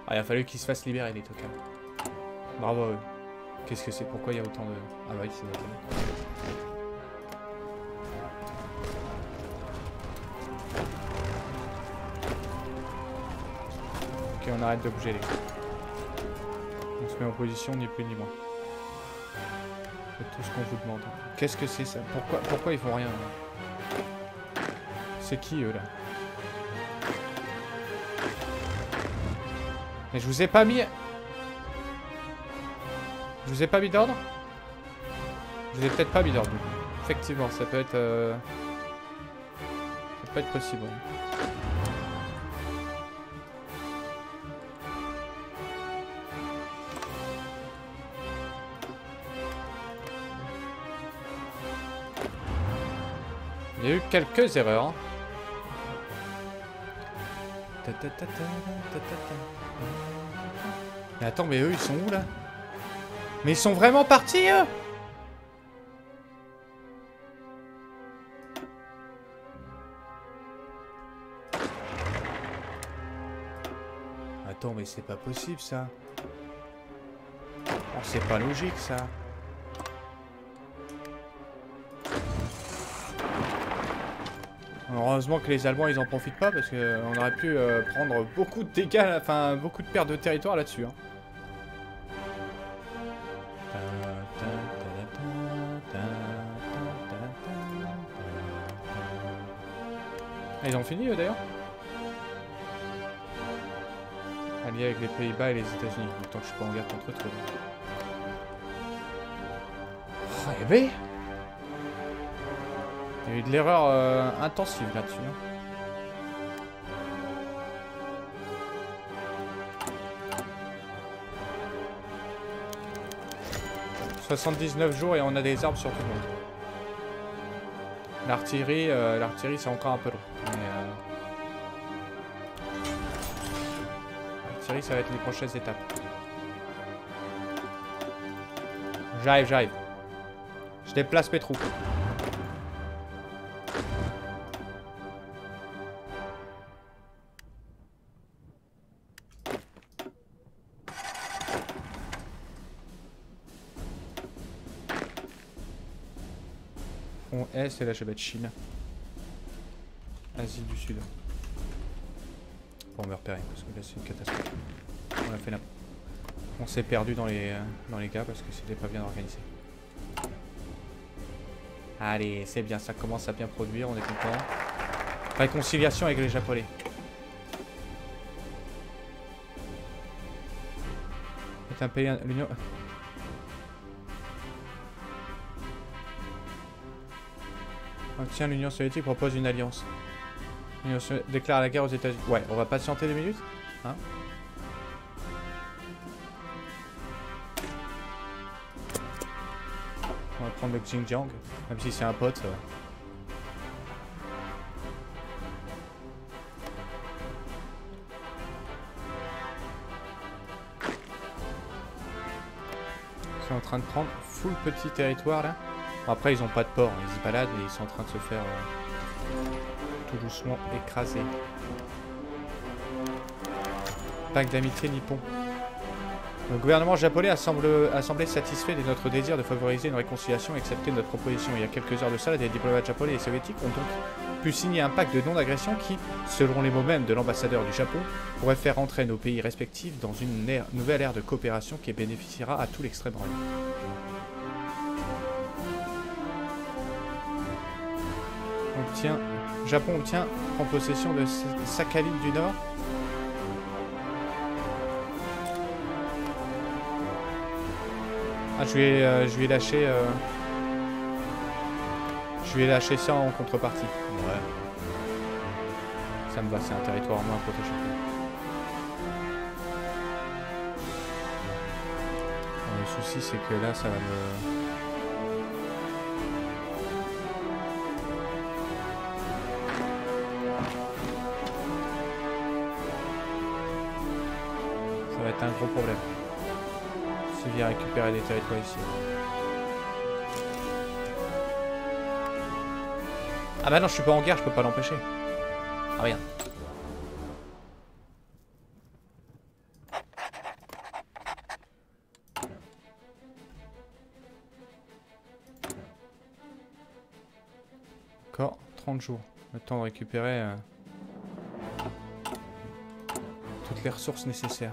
Ah, il a fallu qu'ils se fassent libérer les tocards. Bravo à eux. Qu'est-ce que c'est? Pourquoi il y a autant de... Ah bah oui, c'est ok. Ok, on arrête de bouger les gars. On se met en position, ni plus ni moins. C'est tout ce qu'on vous demande. Qu'est-ce que c'est ça? Pourquoi ils font rien là? C'est qui, eux, là? Mais je vous ai pas mis... Je vous ai pas mis d'ordre? Je vous ai peut-être pas mis d'ordre. Effectivement, ça peut être... Ça peut être possible. Il y a eu quelques erreurs. Mais attends, mais eux, ils sont où, là? Mais ils sont vraiment partis, eux? Attends, mais c'est pas possible, ça. Oh, c'est pas logique, ça. Heureusement que les Allemands ils en profitent pas parce qu'on aurait pu prendre beaucoup de dégâts, enfin beaucoup de pertes de territoire là-dessus. Hein. Ah, ils ont fini d'ailleurs. Alliés avec les Pays-Bas et les États-Unis, tant que je suis pas en guerre contre eux. Oh, eh ben. Il y a eu de l'erreur intensive là-dessus. Hein. 79 jours et on a des arbres sur tout le monde. L'artillerie, c'est encore un peu long. L'artillerie, ça va être les prochaines étapes. J'arrive, Je déplace mes troupes. C'est la chevette Chine. Asie du Sud. Bon, on va repérer parce que là c'est une catastrophe. On a fait on s'est perdu dans les gars parce que c'était pas bien organisé. Allez, c'est bien, ça commence à bien produire, on est content. Réconciliation avec les Japonais. C'est un pays... l'Union... Tiens, l'Union soviétique propose une alliance. L'Union soviétique déclare la guerre aux États-Unis. Ouais, on va patienter 2 minutes. Hein, on va prendre le Xinjiang, même si c'est un pote. Ils sont en train de prendre full petit territoire là. Après, ils ont pas de port, ils se baladent et ils sont en train de se faire tout doucement écraser. Pacte d'amitié nippon. Le gouvernement japonais a semblé satisfait de notre désir de favoriser une réconciliation et accepter notre proposition. Il y a quelques heures de ça, des diplomates japonais et soviétiques ont donc pu signer un pacte de non-agression qui, selon les mots mêmes de l'ambassadeur du Japon, pourrait faire entrer nos pays respectifs dans une nouvelle ère de coopération qui bénéficiera à tout l'Extrême-Orient. Japon obtient en possession de Sakhaline du Nord. Ah, je lui ai lâché... Je lui ai lâché ça en contrepartie. Ouais. Ça me va, c'est un territoire en moins protégé. Le souci, c'est que là, ça va me... un gros problème. S'il vient récupérer des territoires ici. Ah bah non, je suis pas en guerre, je peux pas l'empêcher. Ah rien. Encore 30 jours. Le temps de récupérer toutes les ressources nécessaires.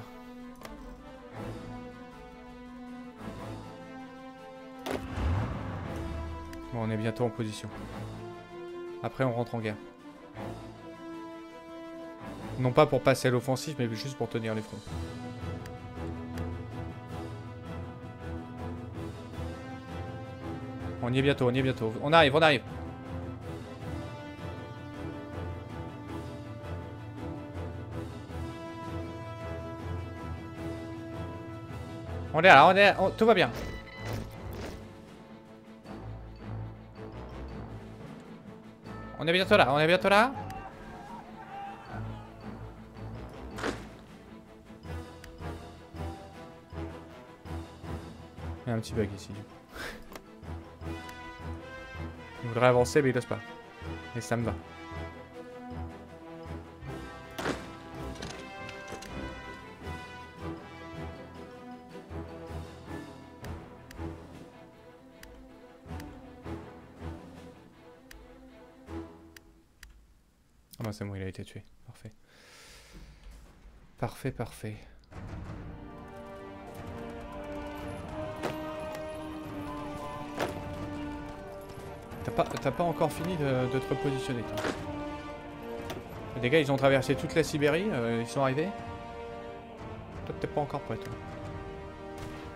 On est bientôt en position. Après, on rentre en guerre. Non pas pour passer à l'offensive, mais juste pour tenir les fronts. On y est bientôt, on y est bientôt. On arrive, on arrive. On est là, on est là, tout va bien. On est bientôt là, on est bientôt là. Il y a un petit bug ici. Il voudrait avancer mais il n'ose pas. Et ça me va. C'est bon, il a été tué. Parfait. Parfait, parfait. T'as pas encore fini de te repositionner, toi. Les gars, ils ont traversé toute la Sibérie, ils sont arrivés. Toi, t'es pas encore prêt, toi.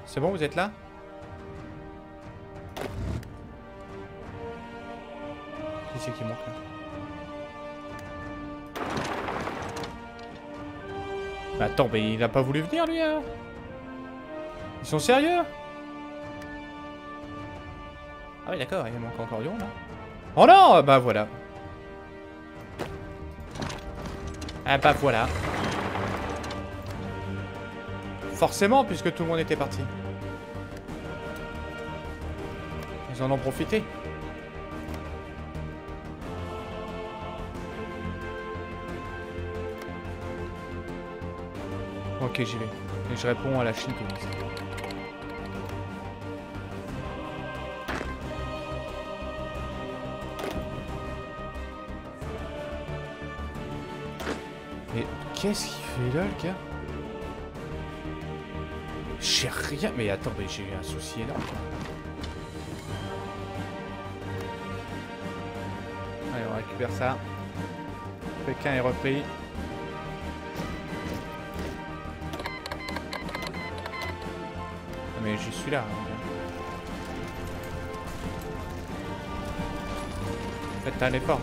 C'est bon, vous êtes là? Qui c'est qui manque là? Bah attends, mais il n'a pas voulu venir lui alors. Ils sont sérieux? Ah oui d'accord, il manque encore Lyon là. Oh non, bah voilà. Ah bah voilà. Forcément puisque tout le monde était parti. Ils en ont profité. Ok, j'y vais. Et je réponds à la Chine comme ça. Mais qu'est-ce qu'il fait là, le gars? J'ai rien... Mais attends, mais j'ai eu un souci énorme. Allez, on récupère ça. Pékin est repris. Mais j'y suis là. Faites un effort.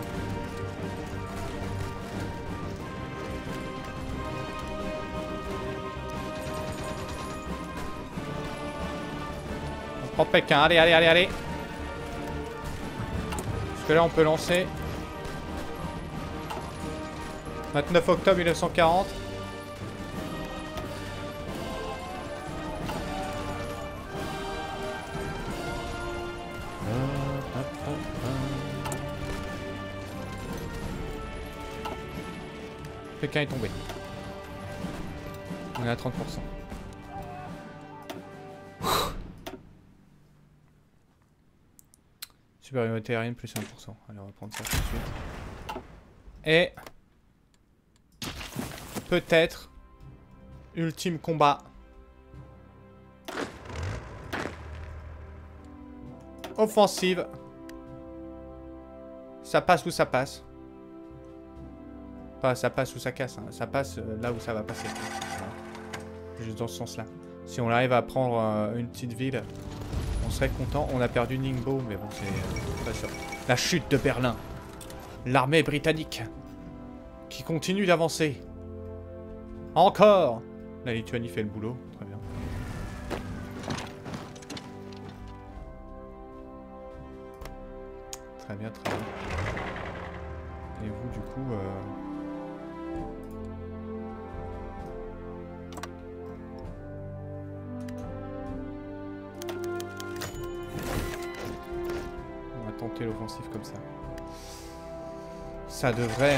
On prend Pékin. Allez, allez, allez, allez. Parce que là, on peut lancer. 29 octobre 1940. Quelqu'un est tombé. On est à 30%. Supériorité aérienne plus 1%. Allez, on va prendre ça tout de suite. Et peut-être ultime combat. Offensive. Ça passe ou ça passe. Ça passe ou ça casse, hein. Ça passe là où ça va passer. Juste dans ce sens-là. Si on arrive à prendre une petite ville, on serait content. On a perdu Ningbo, mais bon, c'est pas sûr. La chute de Berlin. L'armée britannique qui continue d'avancer. Encore. La Lituanie fait le boulot. Très bien. Très bien, très bien. Et vous, du coup... l'offensive comme ça. Ça devrait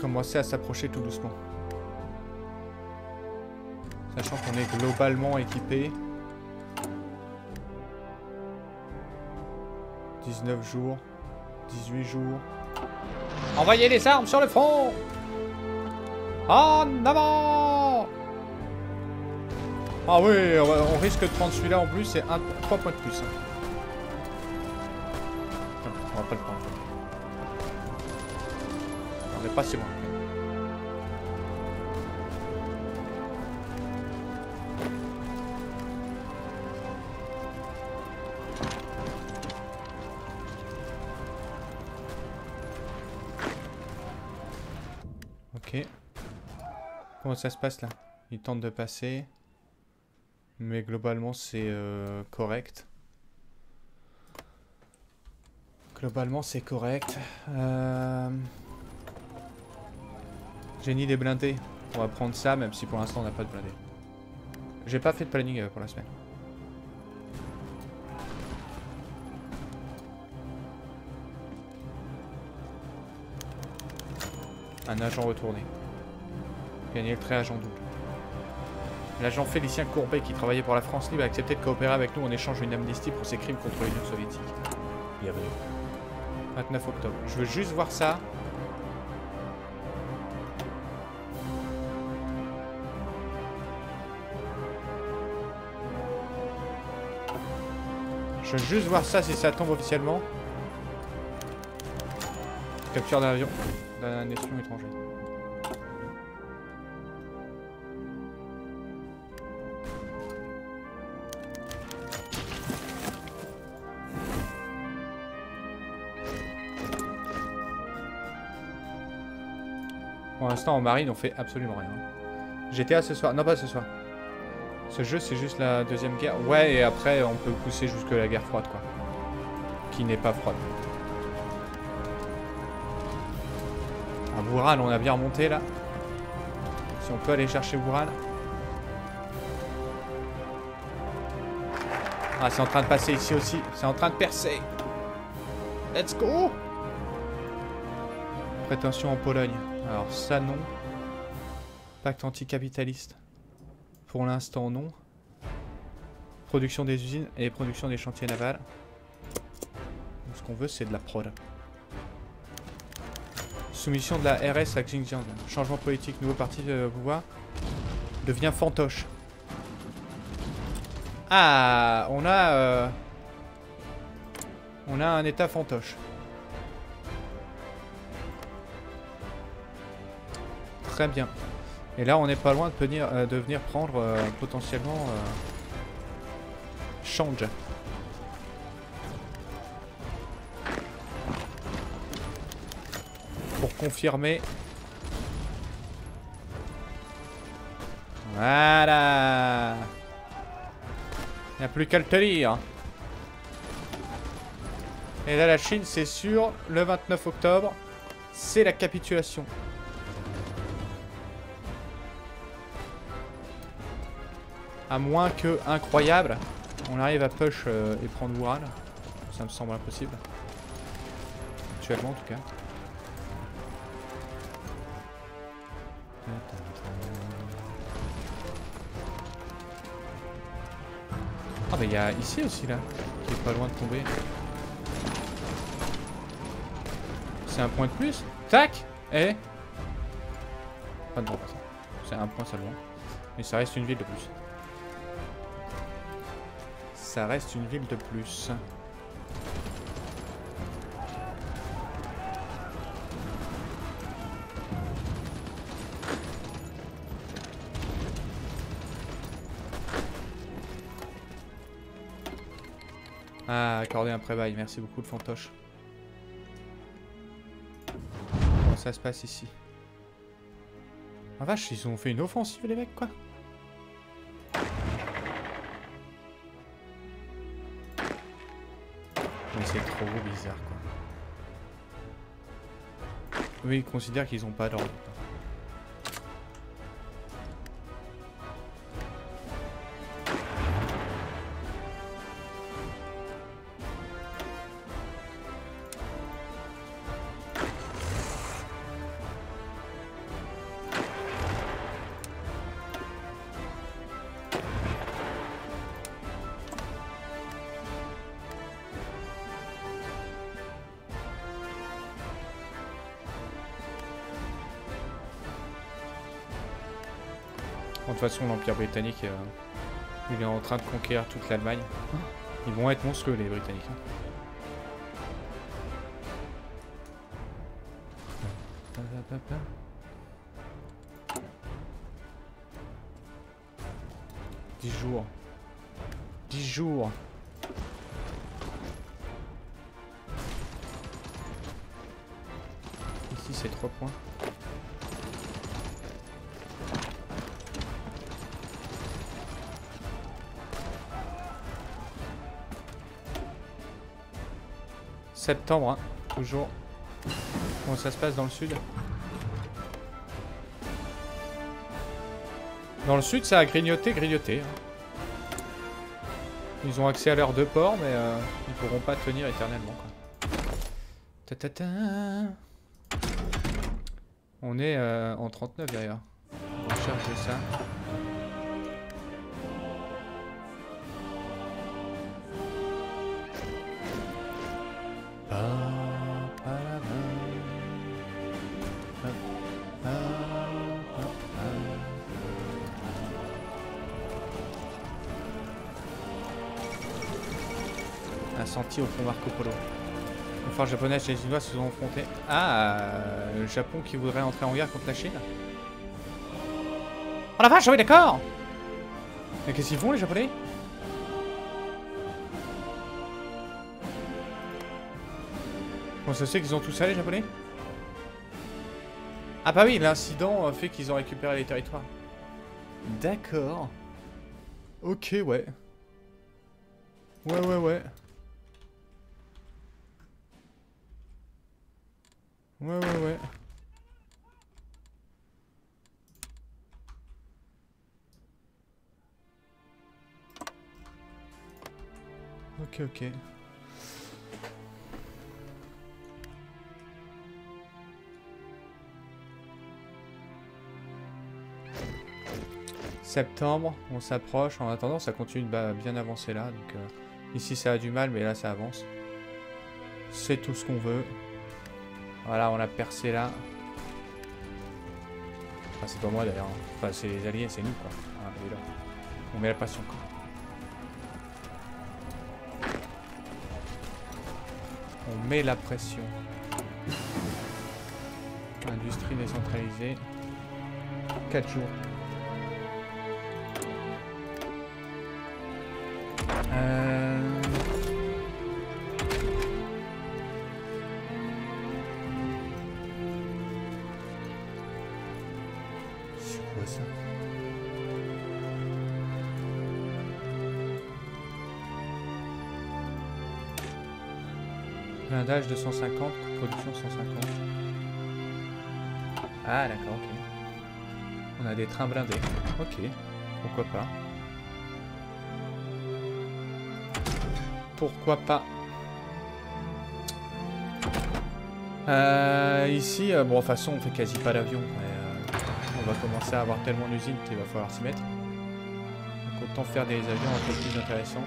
commencer à s'approcher tout doucement. Sachant qu'on est globalement équipé. 19 jours, 18 jours. Envoyez les armes sur le front! En avant! Ah oui, on risque de prendre celui-là en plus, c'est 3 points de plus. Hein. pas chez moi. Ok. Comment ça se passe là? Il tente de passer. Mais globalement c'est correct. Globalement c'est correct. Génie des blindés. On va prendre ça même si pour l'instant on n'a pas de blindés. J'ai pas fait de planning pour la semaine. Un agent retourné. Gagner le trait agent double. L'agent Félicien Courbet qui travaillait pour la France libre a accepté de coopérer avec nous en échange d'une amnistie pour ses crimes contre l'Union soviétique. Bienvenue. 29 octobre. Je veux juste voir ça. Je veux juste voir ça si ça tombe officiellement. Capture d'un avion. D'un espion étranger. Pour l'instant en marine on fait absolument rien. GTA ce soir, non pas ce soir. Ce jeu c'est juste la deuxième guerre. Ouais et après on peut pousser jusque la guerre froide quoi. Qui n'est pas froide. Ah Boural on a bien remonté là. Si on peut aller chercher Boural. Ah c'est en train de passer ici aussi. C'est en train de percer. Let's go. Prétention en Pologne. Alors ça non. Pacte anticapitaliste. Pour l'instant non. Production des usines et production des chantiers navals. Donc, ce qu'on veut c'est de la prod. Soumission de la RS à Xinjiang. Changement politique, nouveau parti de pouvoir. Devient fantoche. Ah on a un état fantoche. Très bien. Et là, on n'est pas loin de venir prendre potentiellement change. Pour confirmer. Voilà. Il n'y a plus qu'à le tenir. Et là, la Chine, c'est sûr. Le 29 octobre, c'est la capitulation. À moins que, incroyable, on arrive à push et prendre Oural. Ça me semble impossible. Actuellement en tout cas. Ah mais il y a ici aussi là, qui est pas loin de tomber. C'est un point de plus. Tac. Eh. Pas de droit. C'est un point seulement. Mais ça reste une ville de plus. Ça reste une ville de plus. Ah, accorder un pré-bail. Merci beaucoup, le fantoche. Comment ça se passe ici? Ah vache, ils ont fait une offensive, les mecs, quoi. C'est trop bizarre quoi. Oui, ils considèrent qu'ils n'ont pas d'ordre. De toute façon, l'Empire britannique, il est en train de conquérir toute l'Allemagne. Ils vont être monstrueux, les Britanniques. Hein. 10 jours. 10 jours. Ici c'est 3 points. Septembre, hein, toujours. Bon, ça se passe dans le sud. Dans le sud, ça a grignoté. Hein. Ils ont accès à leurs 2 ports, mais ils pourront pas tenir éternellement. Quoi. Ta-ta-ta. On est en 39 d'ailleurs. On va chercher ça. Senti au fond Marco Polo. Les forces japonaises et les chinois se sont affrontées. Ah, le Japon qui voudrait entrer en guerre contre la Chine. Oh la vache, oui d'accord. Mais qu'est-ce qu'ils font les Japonais? Comment ça se fait qu'ils ont tout ça les Japonais? Ah bah oui, l'incident fait qu'ils ont récupéré les territoires. D'accord. Ok, ouais. Ouais. Ok. Septembre, on s'approche. En attendant, ça continue de bien avancer là. Donc, ici, ça a du mal, mais là, ça avance. C'est tout ce qu'on veut. Voilà, on l'a percé là. Enfin, c'est pas moi d'ailleurs. Enfin, c'est les alliés, c'est nous quoi. Ah, et là. On met la passion quoi. On met la pression. Industrie décentralisée. 4 jours. Blindage de 150, production 150. Ah d'accord, ok. On a des trains blindés. Ok, pourquoi pas. Pourquoi pas. Ici, bon de toute façon on fait quasi pas d'avion. On va commencer à avoir tellement d'usines qu'il va falloir s'y mettre. Donc autant faire des avions un peu plus intéressants.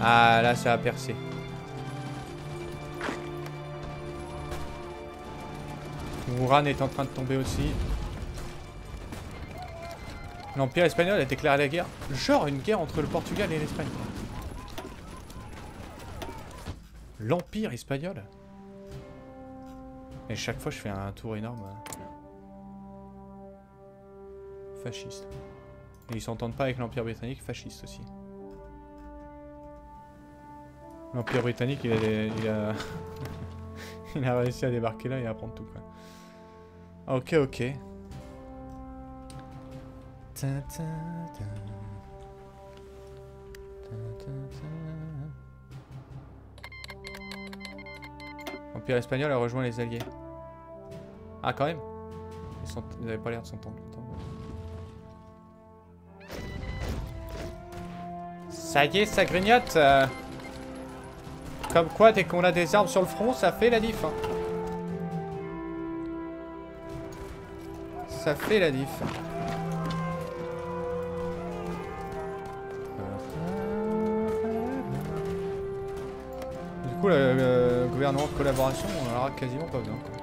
Ah là ça a percé. Wuhan est en train de tomber aussi. L'Empire espagnol a déclaré la guerre. Genre une guerre entre le Portugal et l'Espagne. L'Empire espagnol. Et chaque fois je fais un tour énorme. Fasciste. Et ils s'entendent pas avec l'Empire britannique, fasciste aussi. L'Empire britannique il a il a réussi à débarquer là et à prendre tout quoi. Ok. L'Empire espagnol a rejoint les alliés. Ah quand même. Ils n'avaient pas l'air de s'entendre. Ça y est, ça grignote. Comme quoi, dès qu'on a des armes sur le front, ça fait la diff. Hein. Ça fait la diff. Du coup, le gouvernement de collaboration, on en aura quasiment pas besoin. Quoi.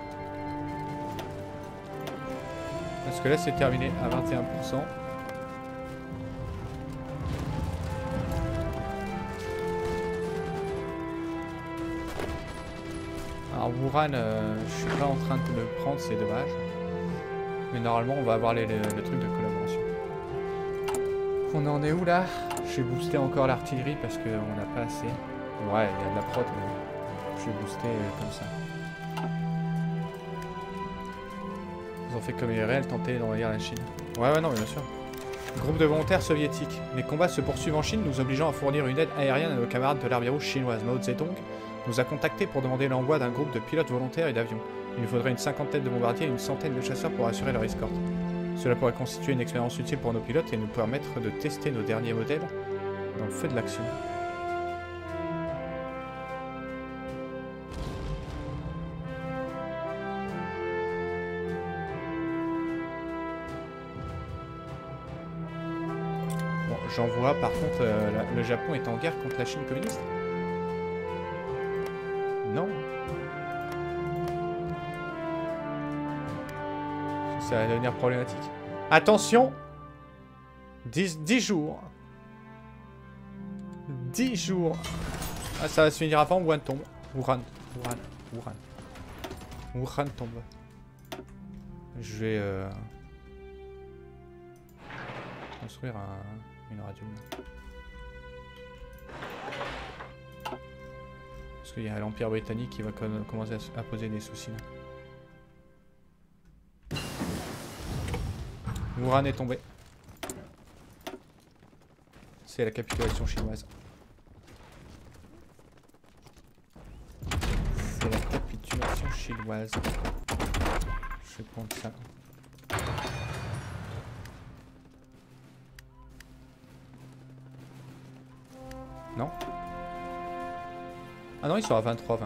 Parce que là, c'est terminé à 21%. Alors Buran, je suis pas en train de le prendre, c'est dommage. Mais normalement on va avoir le truc de collaboration. On en est où là? J'ai boosté encore l'artillerie parce qu'on n'a pas assez. Ouais, il y a de la prod, mais je vais booster comme ça. Ils ont fait comme il est réel, tenter d'envahir la Chine. Ouais, non, mais bien sûr. Groupe de volontaires soviétiques. Les combats se poursuivent en Chine, nous obligeant à fournir une aide aérienne à nos camarades de l'armée rouge chinoise. Mao Zedong nous a contactés pour demander l'envoi d'un groupe de pilotes volontaires et d'avions. Il nous faudrait une cinquantaine de bombardiers et une centaine de chasseurs pour assurer leur escorte. Cela pourrait constituer une expérience utile pour nos pilotes et nous permettre de tester nos derniers modèles dans le feu de l'action. Bon, j'en vois par contre, le Japon est en guerre contre la Chine communiste. Non. Ça va devenir problématique. Attention, 10 jours. 10 jours. Ah, ça va se finir avant. Wuhan tombe. Wuhan tombe. Je vais construire une radio. Parce qu'il y a l'Empire britannique qui va commencer à poser des soucis là. Wuhan est tombé. C'est la capitulation chinoise. C'est la capitulation chinoise. Je vais prendre ça. Non? Ah non, ils sont à 23-20.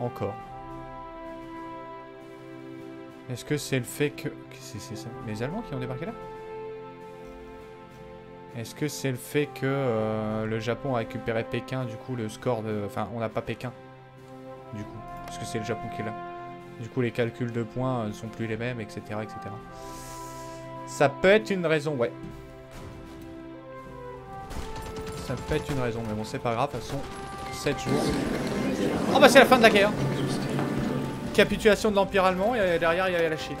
Encore. Est-ce que c'est le fait que... C'est ça. Les Allemands qui ont débarqué là? Est-ce que c'est le fait que le Japon a récupéré Pékin, du coup le score de... Enfin, on n'a pas Pékin, du coup. Parce que c'est le Japon qui est là. Du coup, les calculs de points ne sont plus les mêmes, etc., etc. Ça peut être une raison, ouais. Ça peut être une raison, mais bon, c'est pas grave. De toute façon, 7 jours. Oh bah c'est la fin de la guerre. Capitulation de l'Empire allemand et derrière il y avait la Chine.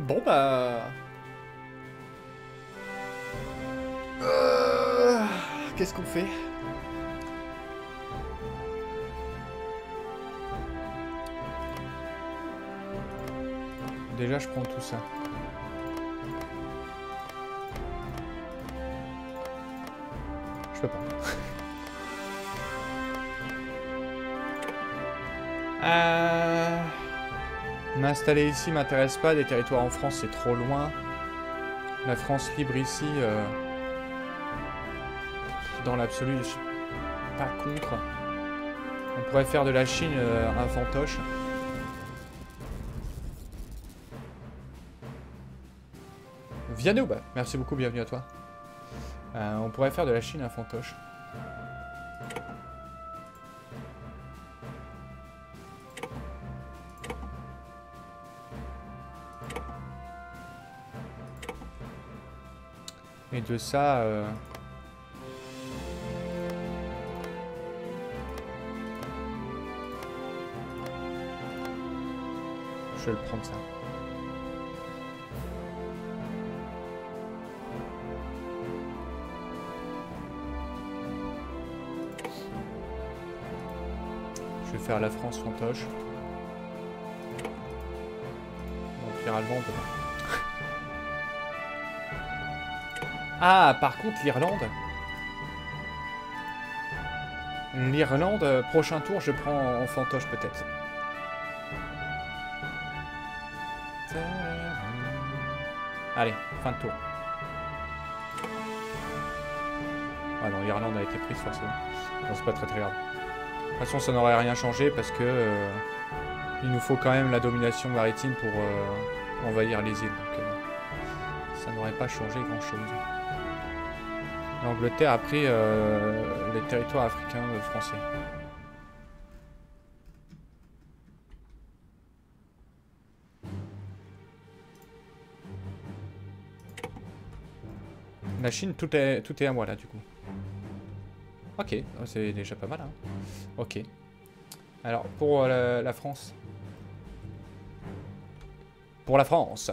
Bon bah... Qu'est-ce qu'on fait? Déjà je prends tout ça. Je peux pas. M'installer ici m'intéresse pas, des territoires en France c'est trop loin. La France libre ici, dans l'absolu, je suis pas contre. On pourrait faire de la Chine un fantoche. Viano, bah, merci beaucoup, bienvenue à toi. On pourrait faire de la Chine un fantoche. Et de ça... Je vais le prendre ça. Je vais faire la France fantoche. L'Empire allemand, on peut pas. Ah, par contre, l'Irlande. L'Irlande, prochain tour, je prends en fantoche peut-être. Allez, fin de tour. Ah non, l'Irlande a été prise forcément. Bon, c'est pas très grave. De toute façon, ça n'aurait rien changé parce que... il nous faut quand même la domination maritime pour envahir les îles. Donc, ça n'aurait pas changé grand-chose. L'Angleterre a pris les territoires africains français. La Chine, tout est à moi là du coup. Ok, c'est déjà pas mal. Hein. Ok. Alors, pour la France. Pour la France.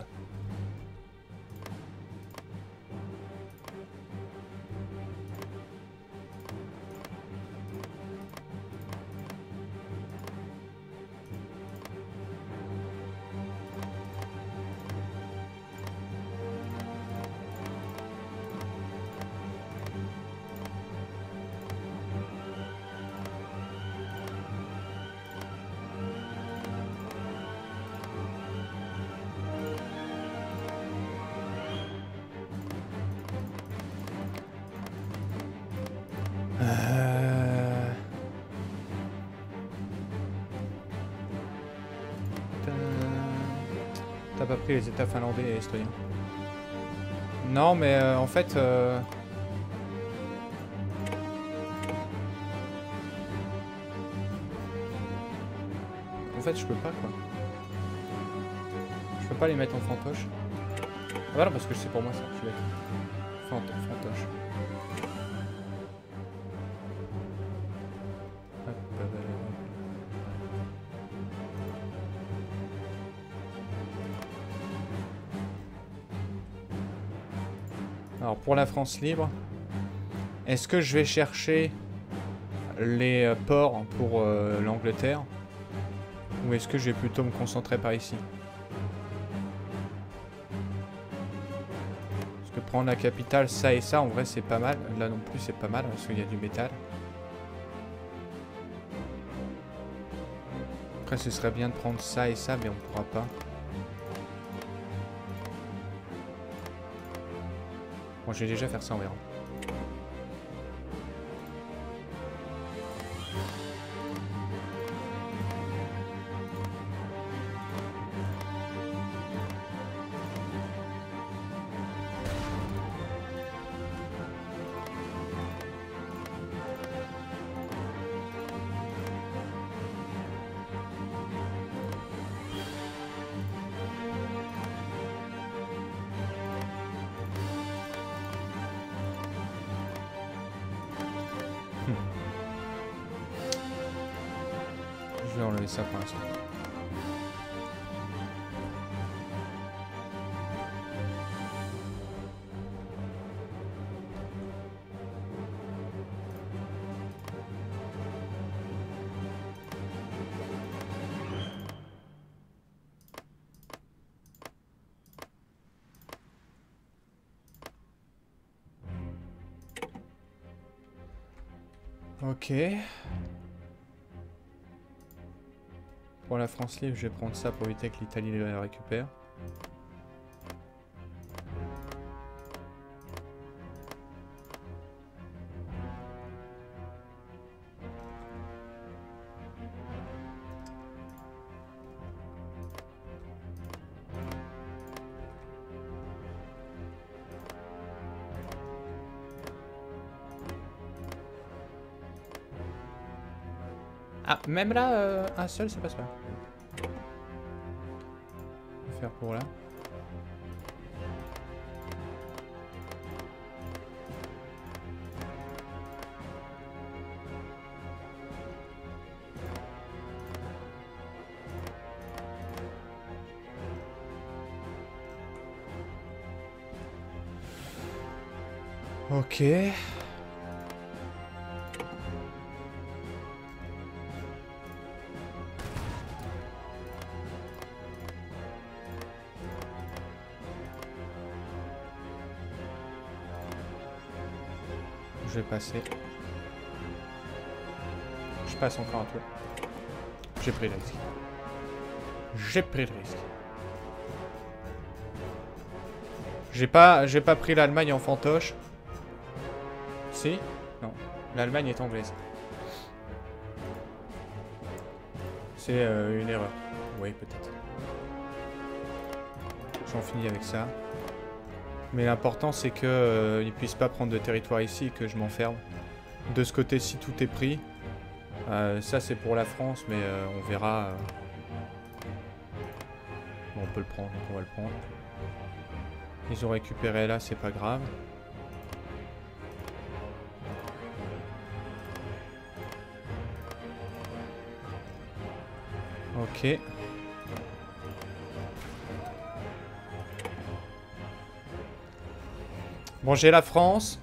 T'as pas pris les états finlandais et estoniens. Non, mais en fait... En fait, je peux pas, quoi. Je peux pas les mettre en fantoche. Ah bah non, parce que c'est pour moi ça, je suis bête. Fantoche. Alors pour la France libre, est-ce que je vais chercher les ports pour l'Angleterre ou est-ce que je vais plutôt me concentrer par ici? Parce que prendre la capitale, ça et ça, en vrai c'est pas mal. Là non plus c'est pas mal parce qu'il y a du métal. Après ce serait bien de prendre ça et ça mais on pourra pas. Bon, j'ai déjà fait ça, on verra. Je vais enlever ça pour l'instant. Ok. Pour la France libre, je vais prendre ça pour éviter que l'Italie le récupère. Ah, même là, un seul, ça passe pas. On va faire pour là. Ok. Je vais passer. Je passe encore un tour. J'ai pris le risque. J'ai pris le risque. J'ai pas pris l'Allemagne en fantoche. Si? Non. L'Allemagne est anglaise. C'est une erreur. Oui, peut-être. J'en finis avec ça. Mais l'important c'est qu'ils ne puissent pas prendre de territoire ici et que je m'enferme. De ce côté-ci tout est pris. Ça c'est pour la France mais on verra. Bon, on peut le prendre, donc on va le prendre. Ils ont récupéré là, c'est pas grave. Ok. Bon, j'ai la France.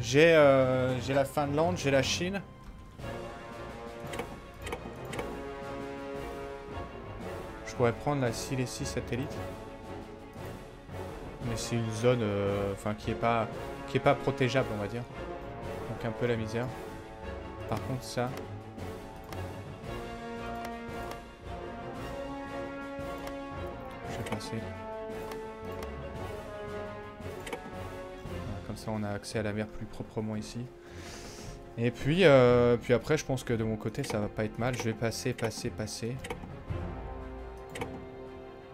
J'ai la Finlande, j'ai la Chine. Je pourrais prendre la Silésie satellite. Mais c'est une zone enfin qui est pas protégeable, on va dire. Donc un peu la misère. Par contre ça. Je vais passer. Comme ça on a accès à la mer plus proprement ici. Et puis, puis après je pense que de mon côté ça va pas être mal. Je vais passer.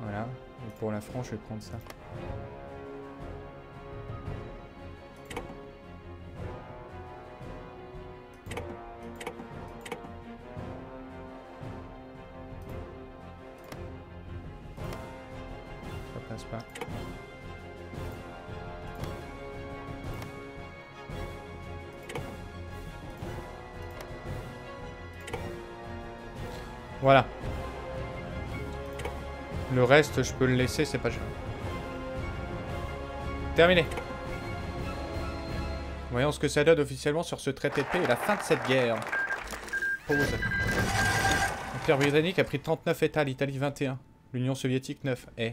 Voilà. Et pour la France je vais prendre ça. Voilà. Le reste, je peux le laisser, c'est pas grave. Terminé. Voyons ce que ça donne officiellement sur ce traité de paix et la fin de cette guerre. Pause. L'Empire britannique a pris 39 États, l'Italie 21, l'Union soviétique 9. Eh.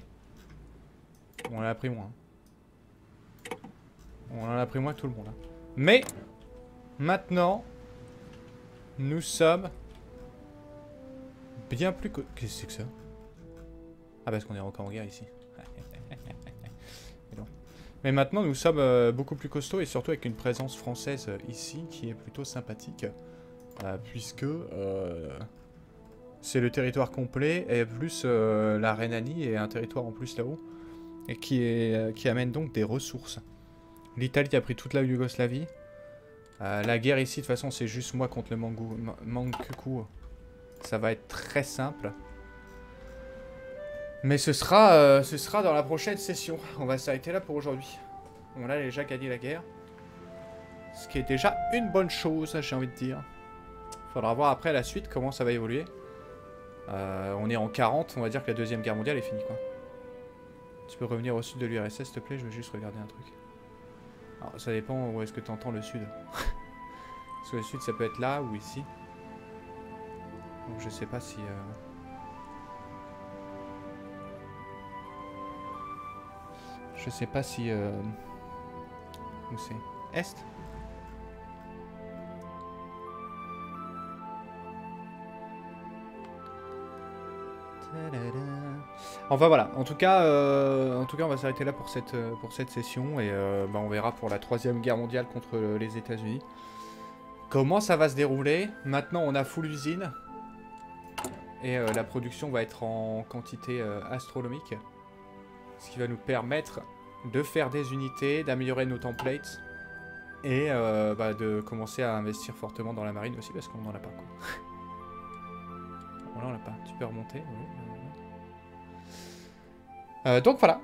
On en a pris moins. On en a pris moins que tout le monde. Hein. Mais, maintenant, nous sommes... bien plus que... Qu'est-ce que c'est que ça? Ah parce qu'on est encore en guerre ici. Mais maintenant nous sommes beaucoup plus costauds et surtout avec une présence française ici qui est plutôt sympathique. Puisque c'est le territoire complet et plus la Rhénanie est un territoire en plus là-haut. Et qui amène donc des ressources. L'Italie a pris toute la Yougoslavie. La guerre ici de toute façon c'est juste moi contre le Manchukuo. Ça va être très simple. Mais ce sera dans la prochaine session. On va s'arrêter là pour aujourd'hui. On a déjà gagné la guerre. Ce qui est déjà une bonne chose, j'ai envie de dire. Faudra voir après à la suite comment ça va évoluer. On est en 40, on va dire que la deuxième guerre mondiale est finie, quoi. Tu peux revenir au sud de l'URSS, s'il te plaît, je veux juste regarder un truc. Alors, ça dépend où est-ce que tu entends le sud. Parce que le sud, ça peut être là ou ici. Donc je sais pas si... Je sais pas si... Où c'est? Est? Enfin voilà, en tout cas on va s'arrêter là pour cette session. Et bah, on verra pour la 3e guerre mondiale contre les États-Unis comment ça va se dérouler. Maintenant on a full usine. Et la production va être en quantité astronomique. Ce qui va nous permettre de faire des unités, d'améliorer nos templates. Et bah, de commencer à investir fortement dans la marine aussi, parce qu'on n'en a pas, quoi. Bon, là, on n'en a pas. Tu peux remonter, oui. Donc voilà.